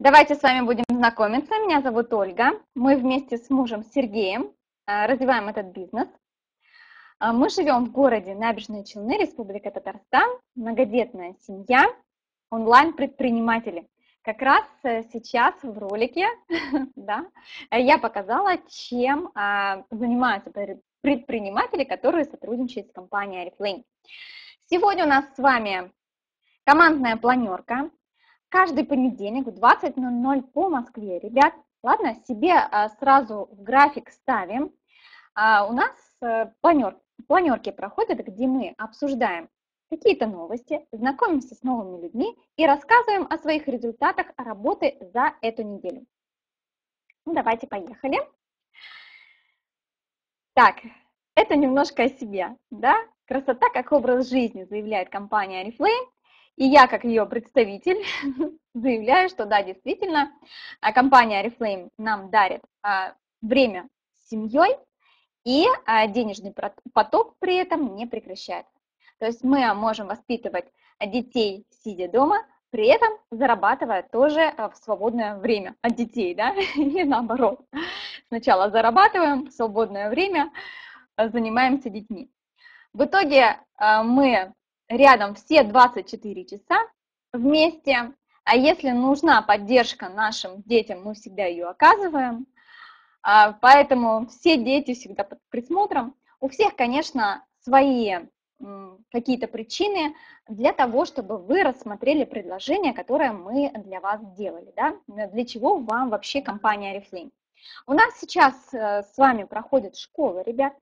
Давайте с вами будем знакомиться. Меня зовут Ольга. Мы вместе с мужем Сергеем развиваем этот бизнес. Мы живем в городе Набережные Челны, Республика Татарстан, многодетная семья, онлайн-предприниматели. Как раз сейчас в ролике да, я показала, чем занимаются предприниматели, которые сотрудничают с компанией Oriflame. Сегодня у нас с вами командная планерка. Каждый понедельник в 20:00 по Москве, ребят, ладно, себе сразу в график ставим. У нас планерки проходят, где мы обсуждаем какие-то новости, знакомимся с новыми людьми и рассказываем о своих результатах работы за эту неделю. Ну, давайте поехали. Так, это немножко о себе, да? Красота как образ жизни, заявляет компания Oriflame. И я, как ее представитель, заявляю, что да, действительно, компания Oriflame нам дарит время с семьей, и денежный поток при этом не прекращается. То есть мы можем воспитывать детей, сидя дома, при этом зарабатывая тоже в свободное время от детей, да, и наоборот. Сначала зарабатываем, в свободное время занимаемся детьми. В итоге мы рядом все 24 часа вместе, а если нужна поддержка нашим детям, мы всегда ее оказываем, поэтому все дети всегда под присмотром. У всех, конечно, свои какие-то причины для того, чтобы вы рассмотрели предложение, которое мы для вас сделали, да? Для чего вам вообще компания Oriflame. У нас сейчас с вами проходит школа, ребят.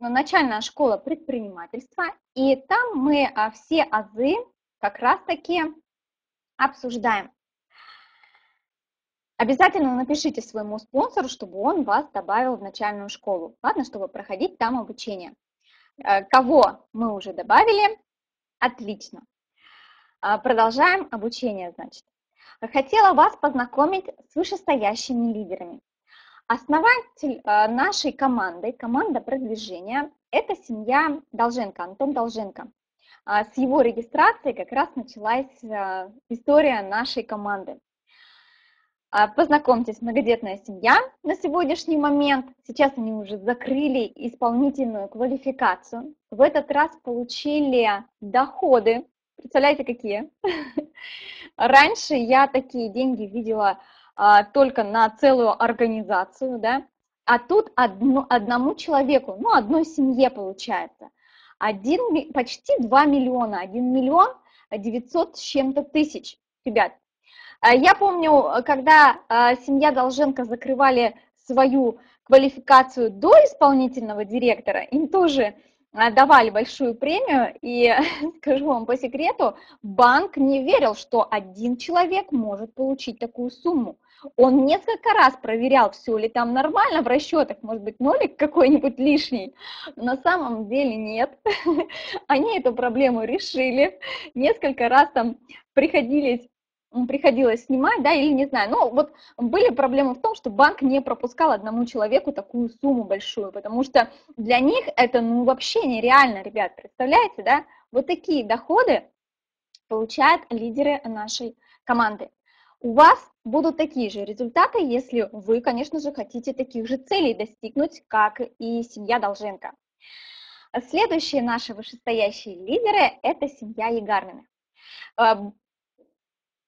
Начальная школа предпринимательства, и там мы все азы как раз-таки обсуждаем. Обязательно напишите своему спонсору, чтобы он вас добавил в начальную школу, ладно, чтобы проходить там обучение. Кого мы уже добавили? Отлично. Продолжаем обучение, значит. Хотела вас познакомить с вышестоящими лидерами. Основатель нашей команды, команда продвижения, это семья Долженко, Антон Долженко. С его регистрации как раз началась история нашей команды. Познакомьтесь, многодетная семья на сегодняшний момент. Сейчас они уже закрыли исполнительную квалификацию. В этот раз получили доходы. Представляете, какие? Раньше я такие деньги видела только на целую организацию, да, а тут одному человеку, ну, одной семье получается, почти 2 миллиона, 1 миллион 900 с чем-то тысяч, ребят. Я помню, когда семья Долженко закрывали свою квалификацию до исполнительного директора, им тоже давали большую премию, и скажу вам по секрету, банк не верил, что один человек может получить такую сумму. Он несколько раз проверял, все ли там нормально в расчетах, может быть, нолик какой-нибудь лишний. На самом деле нет. Они эту проблему решили. Несколько раз там приходилось снимать, да, или не знаю. Но вот были проблемы в том, что банк не пропускал одному человеку такую сумму большую, потому что для них это, ну, вообще нереально, ребят, представляете, да? Вот такие доходы получают лидеры нашей команды. У вас будут такие же результаты, если вы, конечно же, хотите таких же целей достигнуть, как и семья Долженко. Следующие наши вышестоящие лидеры – это семья Егармина.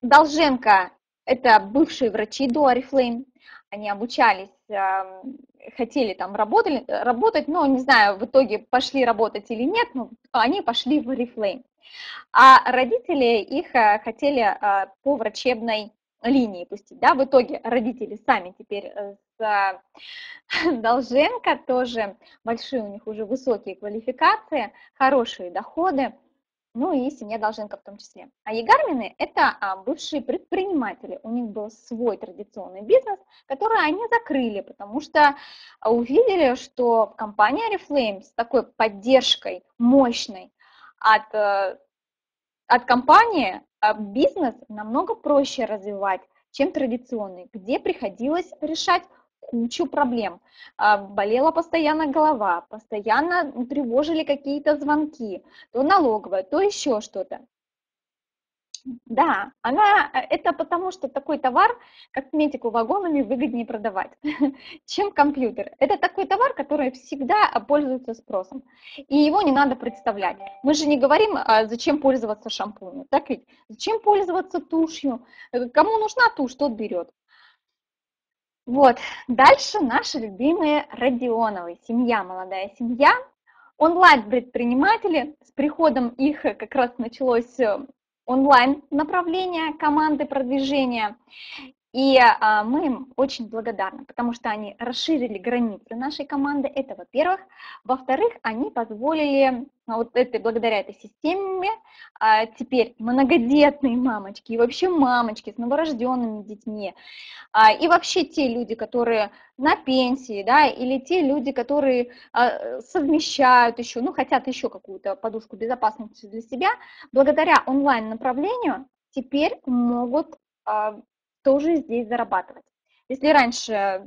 Долженко – это бывшие врачи до Oriflame, они обучались, хотели там работать, но не знаю, в итоге пошли работать или нет, но они пошли в Oriflame. А родители их хотели по врачебной линии пустить, да, в итоге родители сами теперь с Долженко тоже, большие у них уже высокие квалификации, хорошие доходы. Ну и семья Долженко в том числе. А Егармины – это бывшие предприниматели. У них был свой традиционный бизнес, который они закрыли, потому что увидели, что компания Oriflame с такой поддержкой мощной от компании бизнес намного проще развивать, чем традиционный, где приходилось решать кучу проблем. Болела постоянно голова, постоянно тревожили какие-то звонки, то налоговая, то еще что-то. Да, это потому, что такой товар, косметику вагонами, выгоднее продавать, чем компьютер. Это такой товар, который всегда пользуется спросом, и его не надо представлять. Мы же не говорим, зачем пользоваться шампунем, так ведь? Зачем пользоваться тушью? Кому нужна тушь, тот берет. Вот, дальше наши любимые Родионовы, семья, молодая семья, онлайн-предприниматели, с приходом их как раз началось онлайн-направление команды продвижения, и мы им очень благодарны, потому что они расширили границы нашей команды, это во-первых, во-вторых, они позволили, благодаря этой системе, теперь многодетные мамочки и вообще мамочки с новорожденными детьми, и вообще те люди, которые на пенсии, да, или те люди, которые совмещают еще, хотят еще какую-то подушку безопасности для себя, благодаря онлайн-направлению теперь могут тоже здесь зарабатывать. Если раньше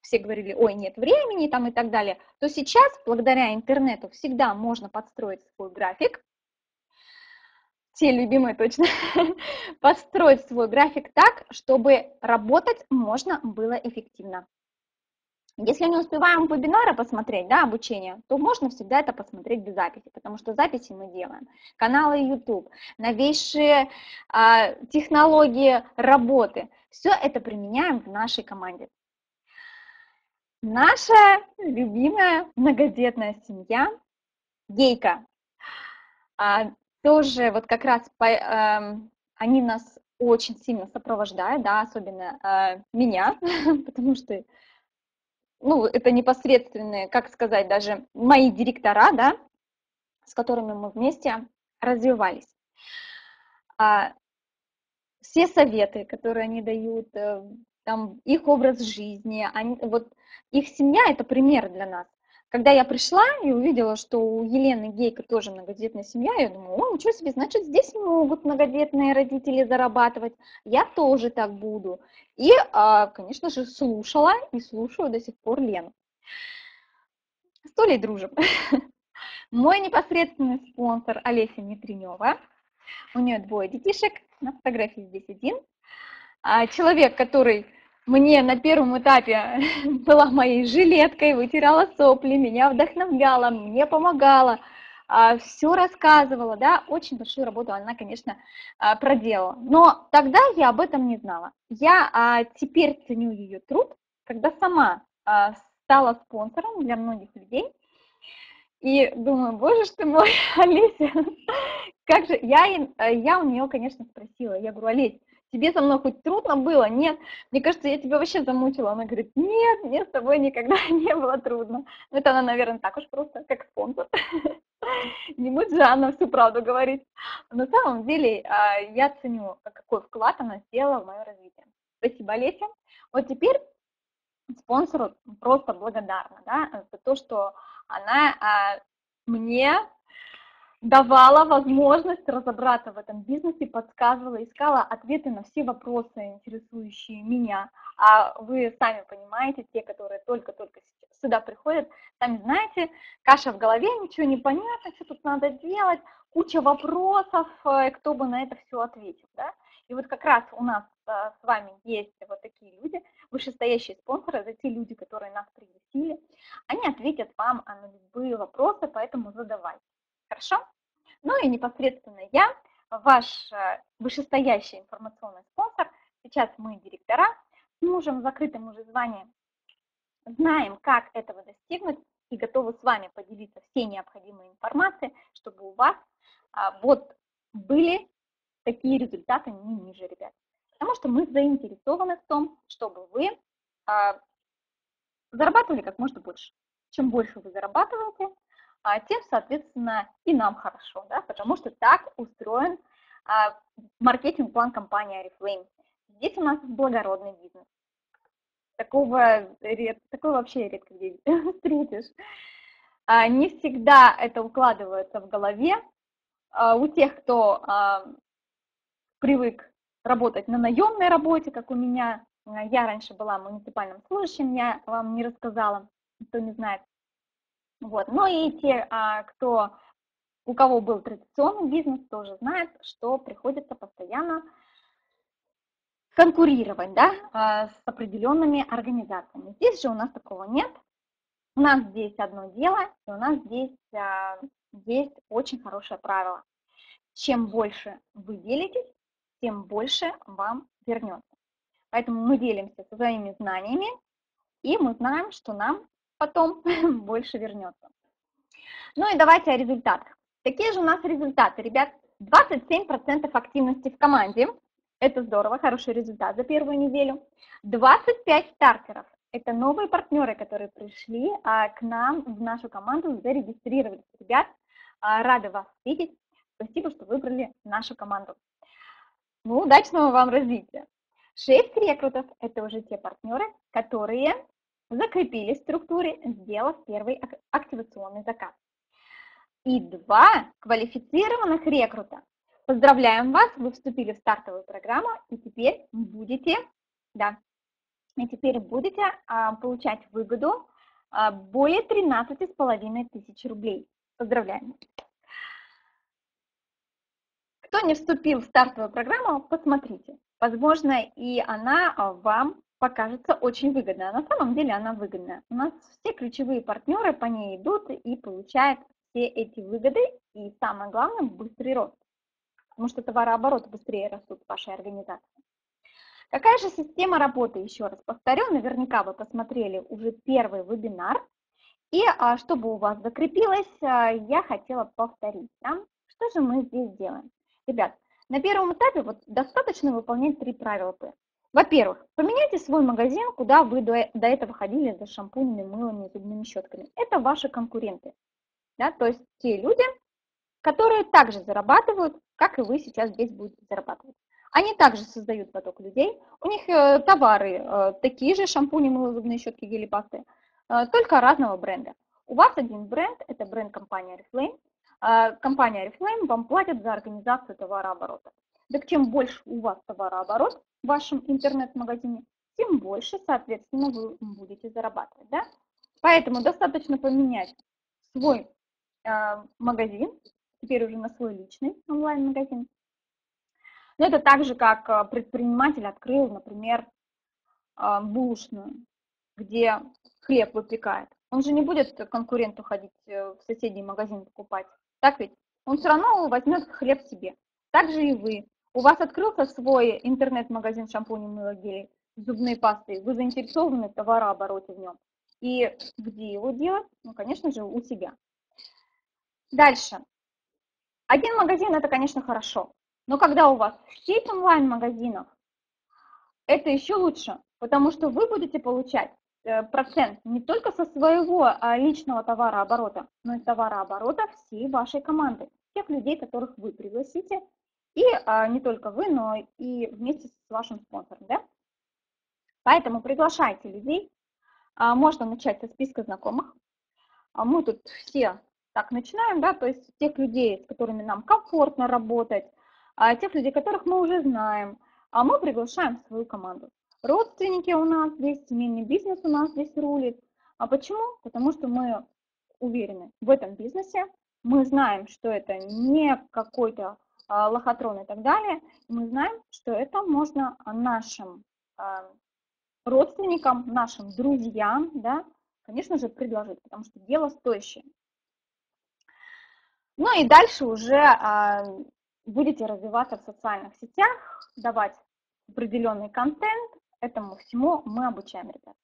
все говорили, ой, нет времени там и так далее, то сейчас, благодаря интернету, всегда можно подстроить свой график, все любимые точно, подстроить свой график так, чтобы работать можно было эффективно. Если не успеваем вебинары посмотреть, да, обучение, то можно всегда это посмотреть без записи, потому что записи мы делаем. Каналы YouTube, новейшие технологии работы, все это применяем в нашей команде. Наша любимая многодетная семья Гейка. Тоже вот как раз они нас очень сильно сопровождают, да, особенно меня, потому что это непосредственные, как сказать, даже мои директора, да, с которыми мы вместе развивались. Все советы, которые они дают, там, их образ жизни, их семья – это пример для нас. Когда я пришла и увидела, что у Елены Гейка тоже многодетная семья, я думаю, о, ничего себе, значит, здесь могут многодетные родители зарабатывать, я тоже так буду. И, конечно же, слушала и слушаю до сих пор Лену. С Толей дружим. Мой непосредственный спонсор Олеся Митренева, у нее 2 детишек, на фотографии здесь 1. Человек, который... Мне на первом этапе была моей жилеткой, вытирала сопли, меня вдохновляла, мне помогала, все рассказывала, да, очень большую работу она, конечно, проделала. Но тогда я об этом не знала. Я теперь ценю ее труд, когда сама стала спонсором для многих людей. И думаю, боже ж ты мой, Олеся, как же... Я у нее, конечно, спросила, я говорю, Олеся, тебе со мной хоть трудно было? Нет. Мне кажется, я тебя вообще замучила. Она говорит, нет, мне с тобой никогда не было трудно. Ну, это она, наверное, так уж просто, как спонсор. Не будь же она всю правду говорить. На самом деле, я ценю, какой вклад она сделала в мое развитие. Спасибо, Олеся. Вот теперь спонсору просто благодарна, да, за то, что она мне... давала возможность разобраться в этом бизнесе, подсказывала, искала ответы на все вопросы, интересующие меня. А вы сами понимаете, те, которые только-только сюда приходят, сами знаете, каша в голове, ничего не понятно, что тут надо делать, куча вопросов, кто бы на это все ответил, да? И вот как раз у нас с вами есть вот такие люди, вышестоящие спонсоры, это те люди, которые нас пригласили, они ответят вам на любые вопросы, поэтому задавайте. Хорошо? Ну и непосредственно я, ваш вышестоящий информационный спонсор, сейчас мы директора, с мужем в закрытом уже звании, знаем, как этого достигнуть и готовы с вами поделиться всей необходимой информацией, чтобы у вас были такие результаты не ниже, ребят. Потому что мы заинтересованы в том, чтобы вы зарабатывали как можно больше. Чем больше вы зарабатываете, тем, соответственно, и нам хорошо, да, потому что так устроен маркетинг-план компании Oriflame. Здесь у нас благородный бизнес. Такого вообще редко где встретишь. Не всегда это укладывается в голове. У тех, кто привык работать на наемной работе, как у меня, я раньше была муниципальным служащим, я вам не рассказала, кто не знает. Вот. Ну и те, кто у кого был традиционный бизнес, тоже знает, что приходится постоянно конкурировать, да, с определенными организациями. Здесь же у нас такого нет. У нас здесь одно дело, и у нас здесь есть очень хорошее правило. Чем больше вы делитесь, тем больше вам вернется. Поэтому мы делимся своими знаниями, и мы знаем, что нам потом больше вернется. Ну и давайте о результатах. Какие же у нас результаты, ребят? 27% активности в команде. Это здорово, хороший результат за первую неделю. 25 стартеров. Это новые партнеры, которые пришли к нам в нашу команду, зарегистрировались. Ребят, рада вас видеть. Спасибо, что выбрали нашу команду. Ну, удачного вам развития. 6 рекрутов – это уже те партнеры, которые закрепились в структуре, сделав первый активационный заказ. И 2 квалифицированных рекрута. Поздравляем вас, вы вступили в стартовую программу, и теперь будете, получать выгоду более 13,5 тысяч рублей. Поздравляем! Кто не вступил в стартовую программу, посмотрите. Возможно, и она вам покажется очень выгодной. На самом деле она выгодная. У нас все ключевые партнеры по ней идут и получают все эти выгоды. И самое главное, быстрый рост. Потому что товарооборот быстрее растут в вашей организации. Какая же система работы? Еще раз повторю, наверняка вы посмотрели уже первый вебинар. И чтобы у вас закрепилось, я хотела повторить. Что же мы здесь делаем? Ребят, на первом этапе вот достаточно выполнять 3 правила П. Во-первых, поменяйте свой магазин, куда вы до этого ходили за шампунями, мылами, зубными щетками. Это ваши конкуренты. Да? То есть те люди, которые также зарабатывают, как и вы сейчас здесь будете зарабатывать. Они также создают поток людей. У них товары такие же, шампуни, мыло, зубные щетки, гели, пасты, только разного бренда. У вас один бренд, это бренд компании Oriflame. Компания Oriflame вам платит за организацию товарооборота. Так чем больше у вас товарооборот в вашем интернет-магазине, тем больше, соответственно, вы будете зарабатывать. Да? Поэтому достаточно поменять свой магазин, теперь уже на свой личный онлайн-магазин. Но это так же, как предприниматель открыл, например, булочную, где хлеб выпекает. Он же не будет конкуренту ходить в соседний магазин покупать. Так ведь? Он все равно возьмет хлеб себе. Так же и вы. У вас открылся свой интернет-магазин шампуней, мыла, гелей, зубной пасты. Вы заинтересованы в товарообороте в нем. И где его делать? Ну, конечно же, у себя. Дальше. Один магазин – это, конечно, хорошо. Но когда у вас сеть онлайн-магазинов, это еще лучше. Потому что вы будете получать процент не только со своего личного товарооборота, но и товарооборота всей вашей команды, тех людей, которых вы пригласите, и не только вы, но и вместе с вашим спонсором. Да? Поэтому приглашайте людей, можно начать со списка знакомых. Мы тут все так начинаем, да, то есть тех людей, с которыми нам комфортно работать, тех людей, которых мы уже знаем, а мы приглашаем в свою команду. Родственники у нас здесь, семейный бизнес у нас здесь рулит. А почему? Потому что мы уверены в этом бизнесе, мы знаем, что это не какой-то лохотрон и так далее, мы знаем, что это можно нашим родственникам, нашим друзьям, да, конечно же, предложить, потому что дело стоящее. Ну и дальше уже будете развиваться в социальных сетях, давать определенный контент. Этому всему мы обучаем, ребят.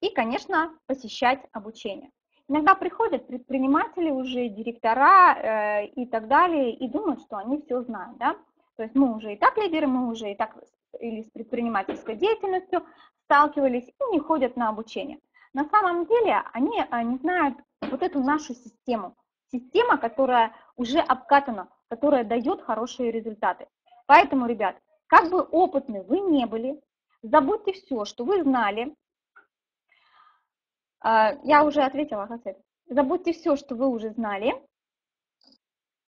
И, конечно, посещать обучение. Иногда приходят предприниматели уже, директора и так далее, и думают, что они все знают. Да? То есть мы уже и так лидеры, мы уже и так или с предпринимательской деятельностью сталкивались и не ходят на обучение. На самом деле они не знают вот эту нашу систему. Система, которая уже обкатана, которая дает хорошие результаты. Поэтому, ребят, как бы опытны вы не были, забудьте все, что вы знали. Я уже ответила, забудьте все, что вы уже знали,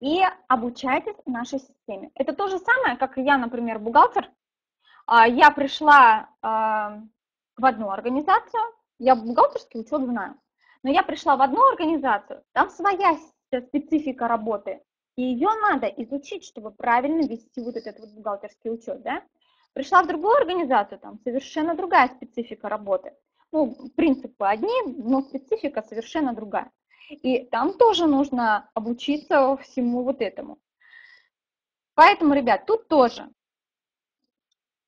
и обучайтесь нашей системе. Это то же самое, как я, например, бухгалтер. Я пришла в одну организацию, я бухгалтерский учет знаю, но я пришла в одну организацию, там своя специфика работы. И ее надо изучить, чтобы правильно вести вот этот вот бухгалтерский учет, да? Пришла в другую организацию, там совершенно другая специфика работы. Ну, принципы одни, но специфика совершенно другая. И там тоже нужно обучиться всему вот этому. Поэтому, ребят, тут тоже.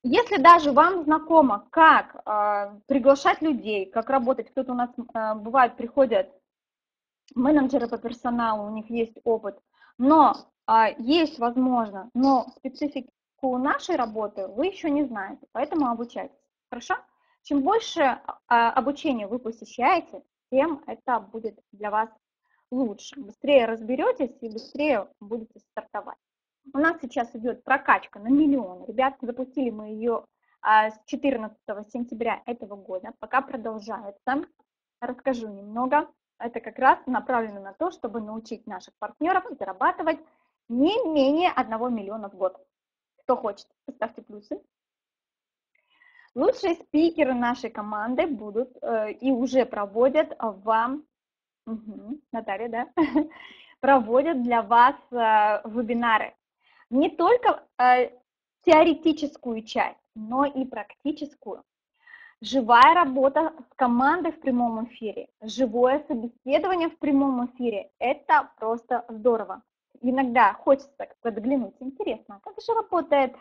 Если даже вам знакомо, как приглашать людей, как работать, кто-то у нас, бывает, приходят менеджеры по персоналу, у них есть опыт, но есть возможно, но специфику нашей работы вы еще не знаете, поэтому обучайтесь, хорошо? Чем больше обучения вы посещаете, тем это будет для вас лучше, быстрее разберетесь и быстрее будете стартовать. У нас сейчас идет прокачка на миллион, ребят, запустили мы ее с 14 сентября этого года, пока продолжается, расскажу немного. Это как раз направлено на то, чтобы научить наших партнеров зарабатывать не менее 1 миллиона в год. Кто хочет, поставьте плюсы. Лучшие спикеры нашей команды будут и уже проводят вам, Наталья, да, проводят для вас вебинары. Не только теоретическую часть, но и практическую. Живая работа с командой в прямом эфире, живое собеседование в прямом эфире – это просто здорово. Иногда хочется подглянуть, интересно, как же работает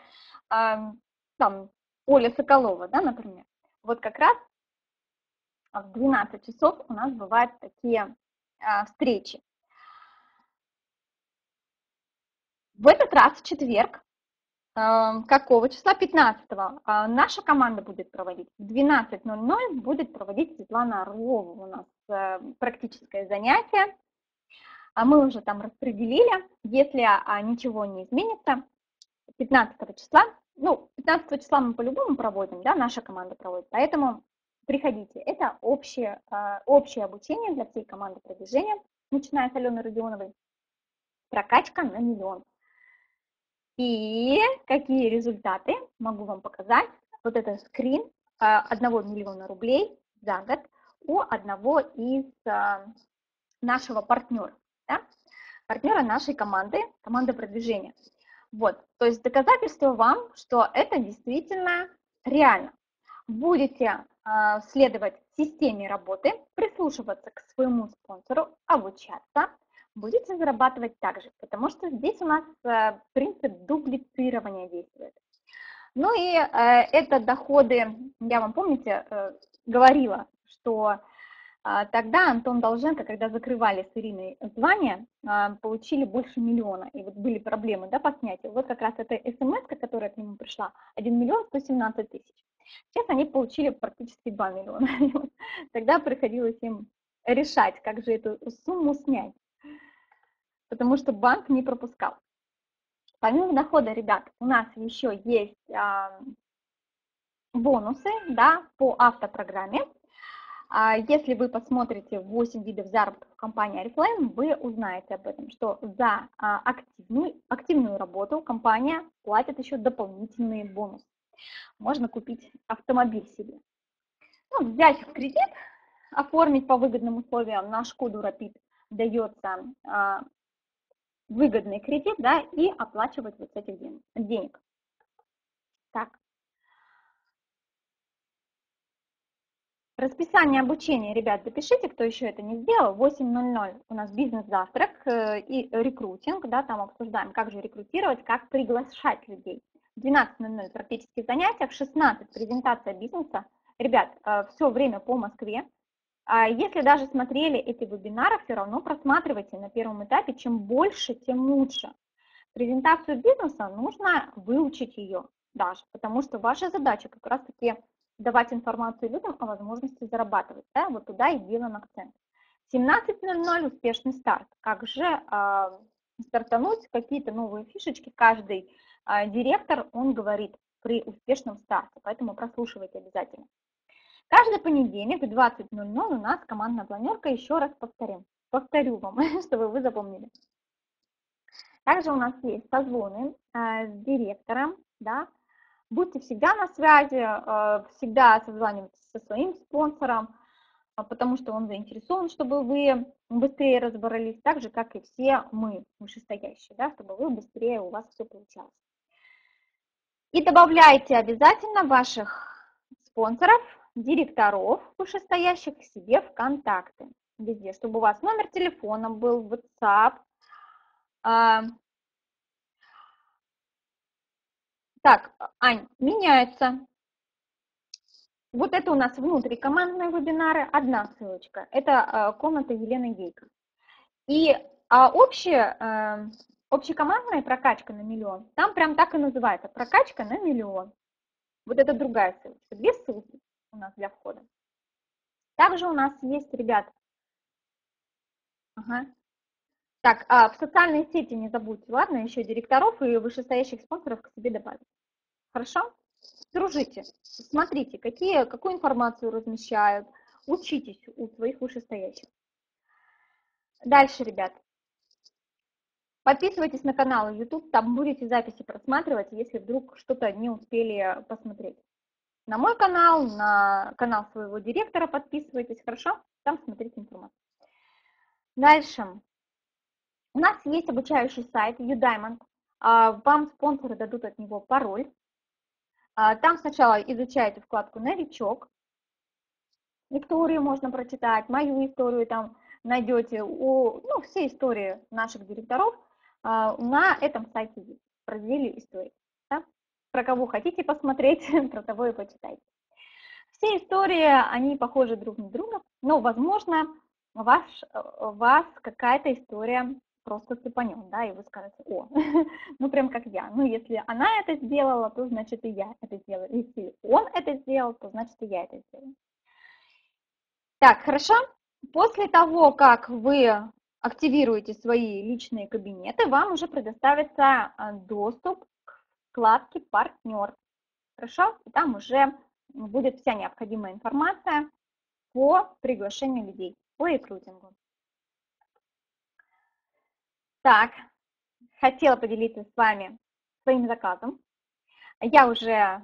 там Оля Соколова, да, например. Вот как раз в 12 часов у нас бывают такие встречи. В этот раз, в четверг, какого числа? 15-го. Наша команда будет проводить. В 12:00 будет проводить Светлана Орлова у нас практическое занятие. Мы уже там распределили. Если ничего не изменится, 15 числа, ну, 15 числа мы по-любому проводим, да, наша команда проводит, поэтому приходите. Это общее обучение для всей команды продвижения, начиная с Алены Родионовой. Прокачка на миллион. И какие результаты могу вам показать? Вот это скрин 1 миллиона рублей за год у одного из нашего партнера, да? Партнера нашей команды, команды продвижения. Вот, то есть доказательство вам, что это действительно реально. Будете следовать системе работы, прислушиваться к своему спонсору, обучаться. Будете зарабатывать также, потому что здесь у нас принцип дублицирования действует. Ну и это доходы, я вам, помните, говорила, что тогда Антон Долженко, когда закрывали с Ириной звания, получили больше миллиона, и вот были проблемы, да, по снятию. Вот как раз эта смс-ка, которая к нему пришла, 1 117 000. Сейчас они получили практически 2 миллиона. Тогда приходилось им решать, как же эту сумму снять, потому что банк не пропускал. Помимо дохода, ребят, у нас еще есть бонусы, да, по автопрограмме. Если вы посмотрите 8 видов заработка в компании Oriflame, вы узнаете об этом, что за активную работу компания платит еще дополнительные бонусы. Можно купить автомобиль себе. Ну, взять в кредит, оформить по выгодным условиям на Шкоду Рапид, дается выгодный кредит, да, и оплачивать вот с этих денег. Так. Расписание обучения, ребят, запишите, кто еще это не сделал. 8:00 у нас бизнес-завтрак и рекрутинг, да, там обсуждаем, как же рекрутировать, как приглашать людей. 12:00 практические занятия, в 16 презентация бизнеса. Ребят, все время по Москве. Если даже смотрели эти вебинары, все равно просматривайте на первом этапе. Чем больше, тем лучше. Презентацию бизнеса нужно выучить ее даже, потому что ваша задача как раз-таки давать информацию людям о возможности зарабатывать. Да? Вот туда и делаем акцент. 17:00 успешный старт. Как же стартануть? Какие-то новые фишечки. Каждый директор, он говорит при успешном старте, поэтому прослушивайте обязательно. Каждый понедельник в 20:00 у нас командная планерка, еще раз повторю вам, чтобы вы запомнили. Также у нас есть созвоны с директором, да, будьте всегда на связи, всегда созванивайтесь со своим спонсором, потому что он заинтересован, чтобы вы быстрее разобрались, так же, как и все мы, вышестоящие, да, чтобы вы быстрее, у вас все получалось. И добавляйте обязательно ваших спонсоров, директоров вышестоящих к себе в контакты, везде, чтобы у вас номер телефона был, WhatsApp. Так, Ань, меняется. Вот это у нас внутрикомандные вебинары, одна ссылочка. Это комната Елены Гейка. И общекомандная прокачка на миллион, там прям так и называется, прокачка на миллион. Вот это другая ссылочка, две ссылки у нас для входа. Также у нас есть, ребят, так, в социальные сети не забудьте, ладно, еще директоров и вышестоящих спонсоров к себе добавить. Хорошо? Дружите, смотрите, какую информацию размещают, учитесь у своих вышестоящих. Дальше, ребят, подписывайтесь на канал YouTube, там будете записи просматривать, если вдруг что-то не успели посмотреть. На мой канал, на канал своего директора подписывайтесь, хорошо? Там смотрите информацию. Дальше. У нас есть обучающий сайт U Diamond, вам спонсоры дадут от него пароль. Там сначала изучаете вкладку «Новичок», историю можно прочитать, мою историю там найдете, ну, все истории наших директоров на этом сайте есть, в разделе истории. Да? Про кого хотите посмотреть, про того и почитайте. Все истории, они похожи друг на друга, но, возможно, вас какая-то история просто цепанем, да, и вы скажете, о, ну прям как я, ну если она это сделала, то значит и я это сделаю, если он это сделал, то значит и я это сделаю. Так, хорошо, после того, как вы активируете свои личные кабинеты, вам уже предоставится доступ к вкладке «Партнер», хорошо, и там уже будет вся необходимая информация по приглашению людей, по рекрутингу. Так, хотела поделиться с вами своим заказом. Я уже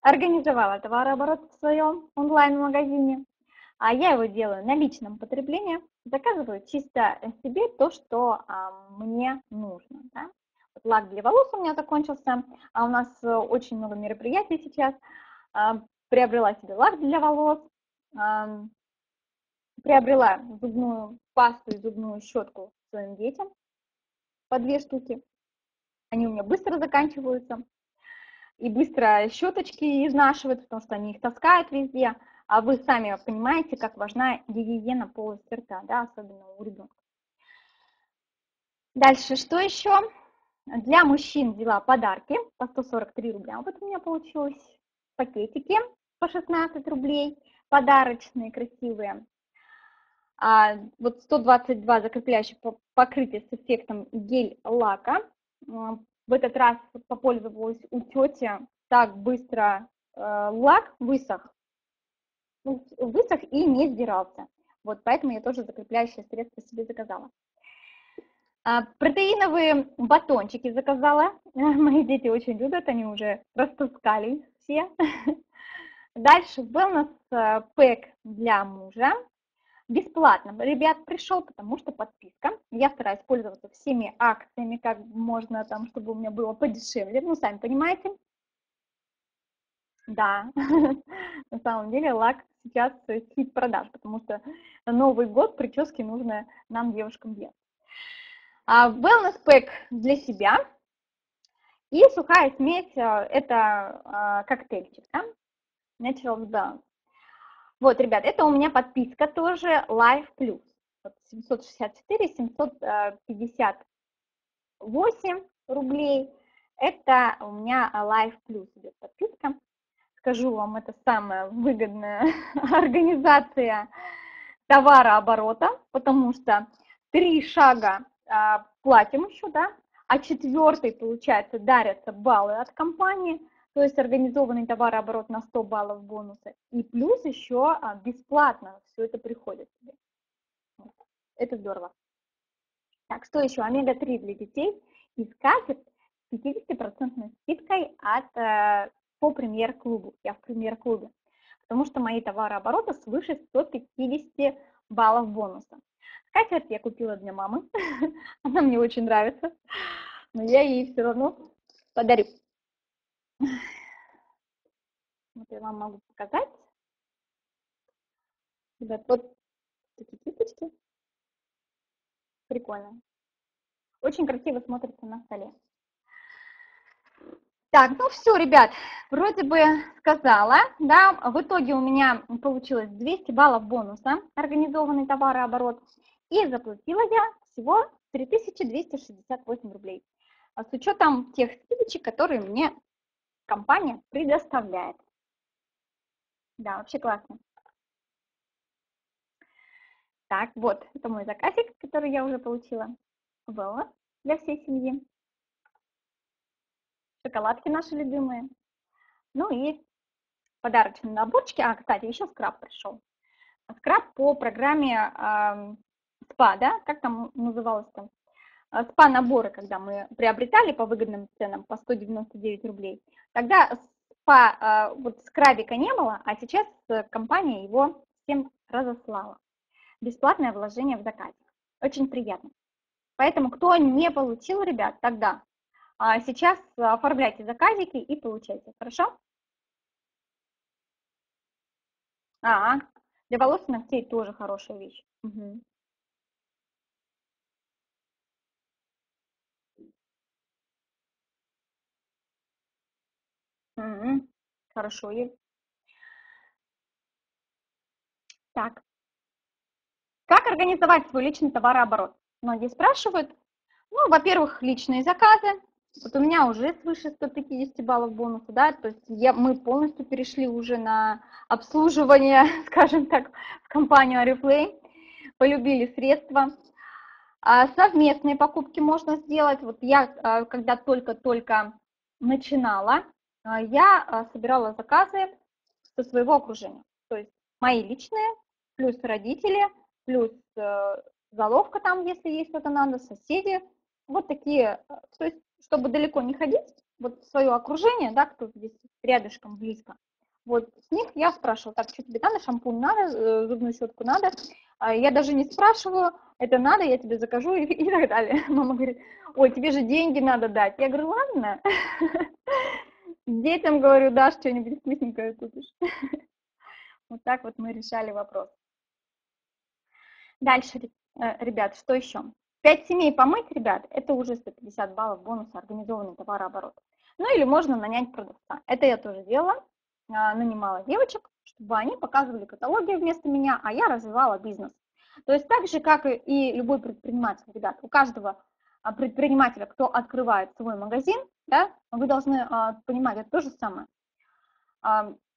организовала товарооборот в своем онлайн-магазине. А я его делаю на личном потреблении. Заказываю чисто себе то, что мне нужно. Да? Вот лак для волос у меня закончился. А у нас очень много мероприятий сейчас. Приобрела себе лак для волос. Приобрела зубную пасту и зубную щетку своим детям. По две штуки. Они у меня быстро заканчиваются. И быстро щеточки изнашивают, потому что они их таскают везде. А вы сами понимаете, как важна гигиена полости рта, да, особенно у ребенка. Дальше, что еще? Для мужчин взяла подарки по 143 рубля. Вот у меня получилось пакетики по 16 рублей, подарочные, красивые. Вот 122 закрепляющих покрытия с эффектом гель-лака. В этот раз попользовалась у тети, так быстро лак высох. Высох и не сдирался. Вот поэтому я тоже закрепляющее средство себе заказала. Протеиновые батончики заказала. Мои дети очень любят, они уже растаскали все. Дальше Wellness пэк для мужа. Бесплатно, ребят, пришел, потому что подписка. Я стараюсь пользоваться всеми акциями, как можно там, чтобы у меня было подешевле. Ну, сами понимаете. Да, на самом деле лак сейчас хит продаж, потому что Новый год, прически нужно нам, девушкам, делать. Wellness pack для себя. И сухая смесь, это коктейльчик, да? Natural Balance. Вот, ребят, это у меня подписка тоже Life Plus. 764, 758 рублей. Это у меня Life Plus идет подписка. Скажу вам, это самая выгодная организация товарооборота, потому что 3 шага платим еще, да, а 4-й, получается, дарятся баллы от компании. То есть организованный товарооборот на 100 баллов бонуса. И плюс еще бесплатно все это приходит. Это здорово. Так, что еще? Омега-3 для детей из кафе с 50% скидкой по премьер-клубу. Я в премьер-клубе. потому что мои товарообороты свыше 150 баллов бонуса. Скатерть я купила для мамы, она мне очень нравится, но я ей все равно подарю. Вот я вам могу показать. Ребят, вот такие кисточки. Прикольно. Очень красиво смотрится на столе. Так, ну все, ребят, вроде бы сказала, да, в итоге у меня получилось 200 баллов бонуса, организованный товарооборот, и заплатила я всего 3268 рублей, с учетом тех скидочек, которые мне компания предоставляет. Да, вообще классно. Так, вот, это мой заказик, который я уже получила, Wellness для всей семьи. Шоколадки наши любимые. Ну и подарочные наборчики. А, кстати, еще скраб пришел. Скраб по программе СПА, да? Как там называлось там? СПА-наборы, когда мы приобретали по выгодным ценам, по 199 рублей. Тогда СПА, вот скрабика не было, а сейчас компания его всем разослала. Бесплатное вложение в заказ. Очень приятно. Поэтому, кто не получил, ребят, тогда... Сейчас оформляйте заказики и получайте, хорошо? Для волос и ногтей тоже хорошая вещь. Угу. Угу. Хорошо. Так. Как организовать свой личный товарооборот? Многие спрашивают. Ну, во-первых, личные заказы. Вот у меня уже свыше 150 баллов бонуса, да, то есть мы полностью перешли уже на обслуживание, скажем так, в компанию Oriflame, полюбили средства. Совместные покупки можно сделать. Вот я, когда только-только начинала, я собирала заказы со своего окружения, то есть мои личные, плюс родители, плюс заловка там, если есть что-то надо, соседи, вот такие, то есть чтобы далеко не ходить, вот свое окружение, да, кто здесь рядышком, близко, вот с них я спрашивала, так, что тебе надо, шампунь надо, зубную щетку надо, я даже не спрашиваю, это надо, я тебе закажу и так далее. Мама говорит, ой, тебе же деньги надо дать. Я говорю, ладно, детям, говорю, дашь что-нибудь вкусненькое купишь. Вот так вот мы решали вопрос. Дальше, ребят, что еще? 5 семей помыть, ребят, это уже 150 баллов бонуса организованный товарооборот. Ну или можно нанять продавца. Это я тоже делала, нанимала девочек, чтобы они показывали каталоги вместо меня, а я развивала бизнес. То есть так же, как и любой предприниматель, ребят, у каждого предпринимателя, кто открывает свой магазин, да, вы должны понимать, это то же самое.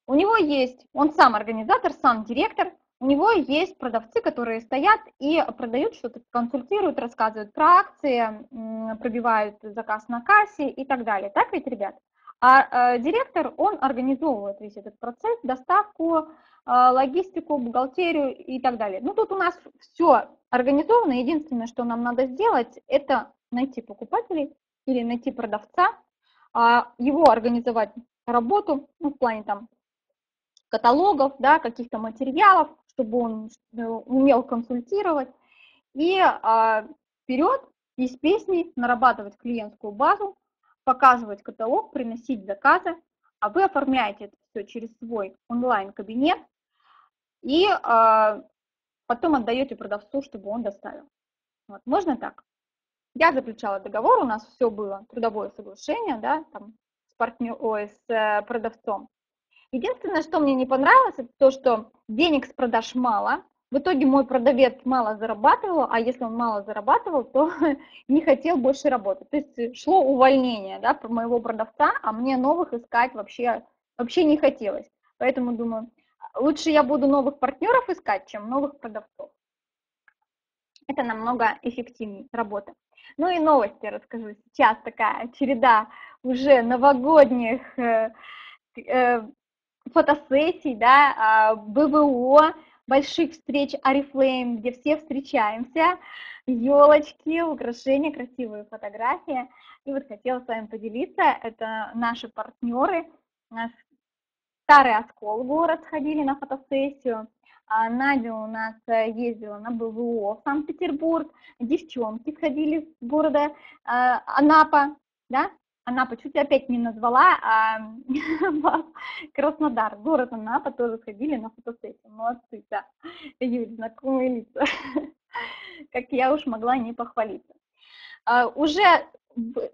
У него есть, он сам организатор, сам директор. У него есть продавцы, которые стоят и продают что-то, консультируют, рассказывают про акции, пробивают заказ на кассе и так далее. Так ведь, ребят? А директор, он организовывает весь этот процесс, доставку, логистику, бухгалтерию и так далее. Ну, тут у нас все организовано. Единственное, что нам надо сделать, это найти покупателей или найти продавца, его организовать работу, ну, в плане там каталогов, да, каких-то материалов, чтобы он умел консультировать, и вперед из песни нарабатывать клиентскую базу, показывать каталог, приносить заказы, а вы оформляете это все через свой онлайн-кабинет и потом отдаете продавцу, чтобы он доставил. Вот, можно так. Я заключала договор, у нас все было, трудовое соглашение, да, там, с продавцом. Единственное, что мне не понравилось, это то, что денег с продаж мало. В итоге мой продавец мало зарабатывал, а если он мало зарабатывал, то не хотел больше работать. То есть шло увольнение, да, моего продавца, а мне новых искать вообще не хотелось. Поэтому думаю, лучше я буду новых партнеров искать, чем новых продавцов. Это намного эффективнее работа. Ну и новости расскажу. Сейчас такая череда уже новогодних... фотосессий, да, БВО, больших встреч Oriflame, где все встречаемся, елочки, украшения, красивые фотографии. И вот хотела с вами поделиться, это наши партнеры, Старый Оскол город сходили на фотосессию. Надя у нас ездила на БВО в Санкт-Петербург. Девчонки сходили из города Анапа, да? Анапа, чуть опять не назвала, Краснодар, город Анапа, тоже сходили на фотосессию. Молодцы, да. Юль, знакомые лица. Как я уж могла не похвалиться. Уже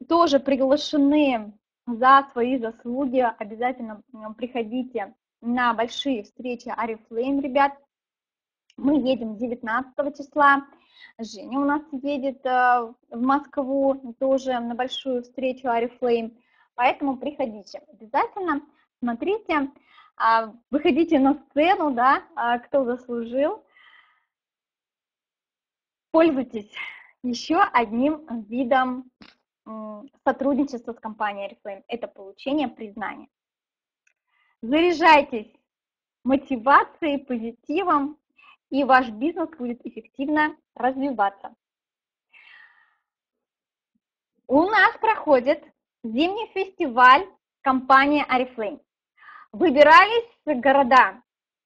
тоже приглашены за свои заслуги, обязательно приходите на большие встречи Oriflame, ребят. Мы едем 19 числа. Женя у нас едет в Москву тоже на большую встречу Oriflame, поэтому приходите. Обязательно смотрите, выходите на сцену, да, кто заслужил. Пользуйтесь еще одним видом сотрудничества с компанией Oriflame. Это получение признания. Заряжайтесь мотивацией, позитивом, и ваш бизнес будет эффективно развиваться. У нас проходит зимний фестиваль компании Oriflame. Выбирались города,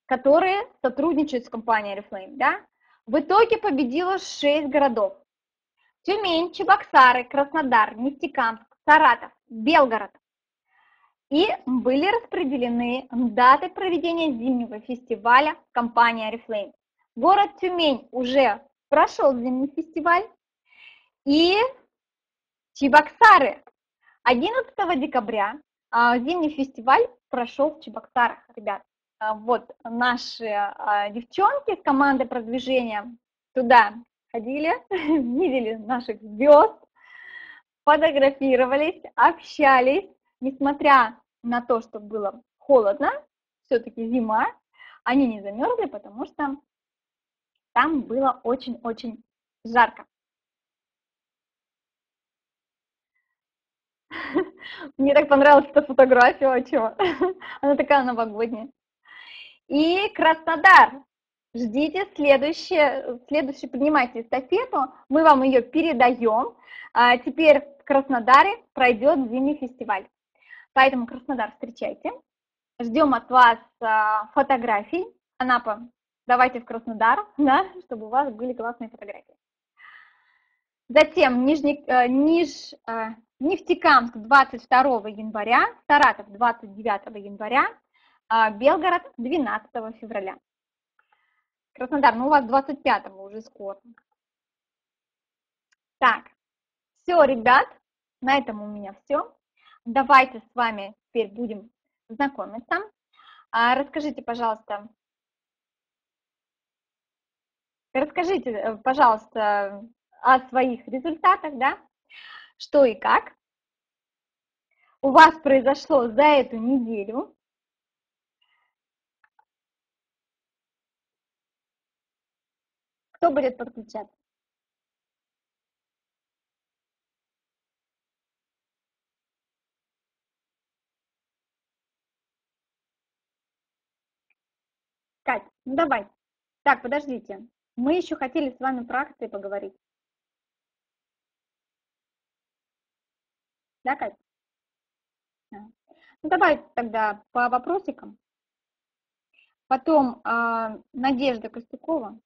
которые сотрудничают с компанией Oriflame, да? В итоге победило 6 городов. Тюмень, Чебоксары, Краснодар, Нефтекамск, Саратов, Белгород. И были распределены даты проведения зимнего фестиваля компании Oriflame. Город Тюмень уже прошел зимний фестиваль, и Чебоксары. 11 декабря зимний фестиваль прошел в Чебоксарах, ребят. Вот наши девчонки с командой продвижения туда ходили, видели наших звезд, фотографировались, общались. Несмотря на то, что было холодно, все-таки зима, они не замерзли, потому что там было очень-очень жарко. Мне так понравилась эта фотография, а чего? Она такая новогодняя. И Краснодар. Ждите следующую, принимайте эстафету, мы вам ее передаем. Теперь в Краснодаре пройдет зимний фестиваль. Поэтому Краснодар встречайте. Ждем от вас фотографий. Анапа, давайте в Краснодар, да, чтобы у вас были классные фотографии. Затем Нефтекамск 22 января, Саратов 29 января, Белгород 12 февраля. Краснодар, ну у вас 25-го уже скоро. Так, все, ребят, на этом у меня все. Давайте с вами теперь будем знакомиться. Расскажите, пожалуйста, о своих результатах, да, что и как у вас произошло за эту неделю. Кто будет подключаться? Кать, ну давай. Так, подождите. Мы еще хотели с вами про акции поговорить. Да, Кать? Да. Ну давай тогда по вопросикам. Потом Надежда Костюкова.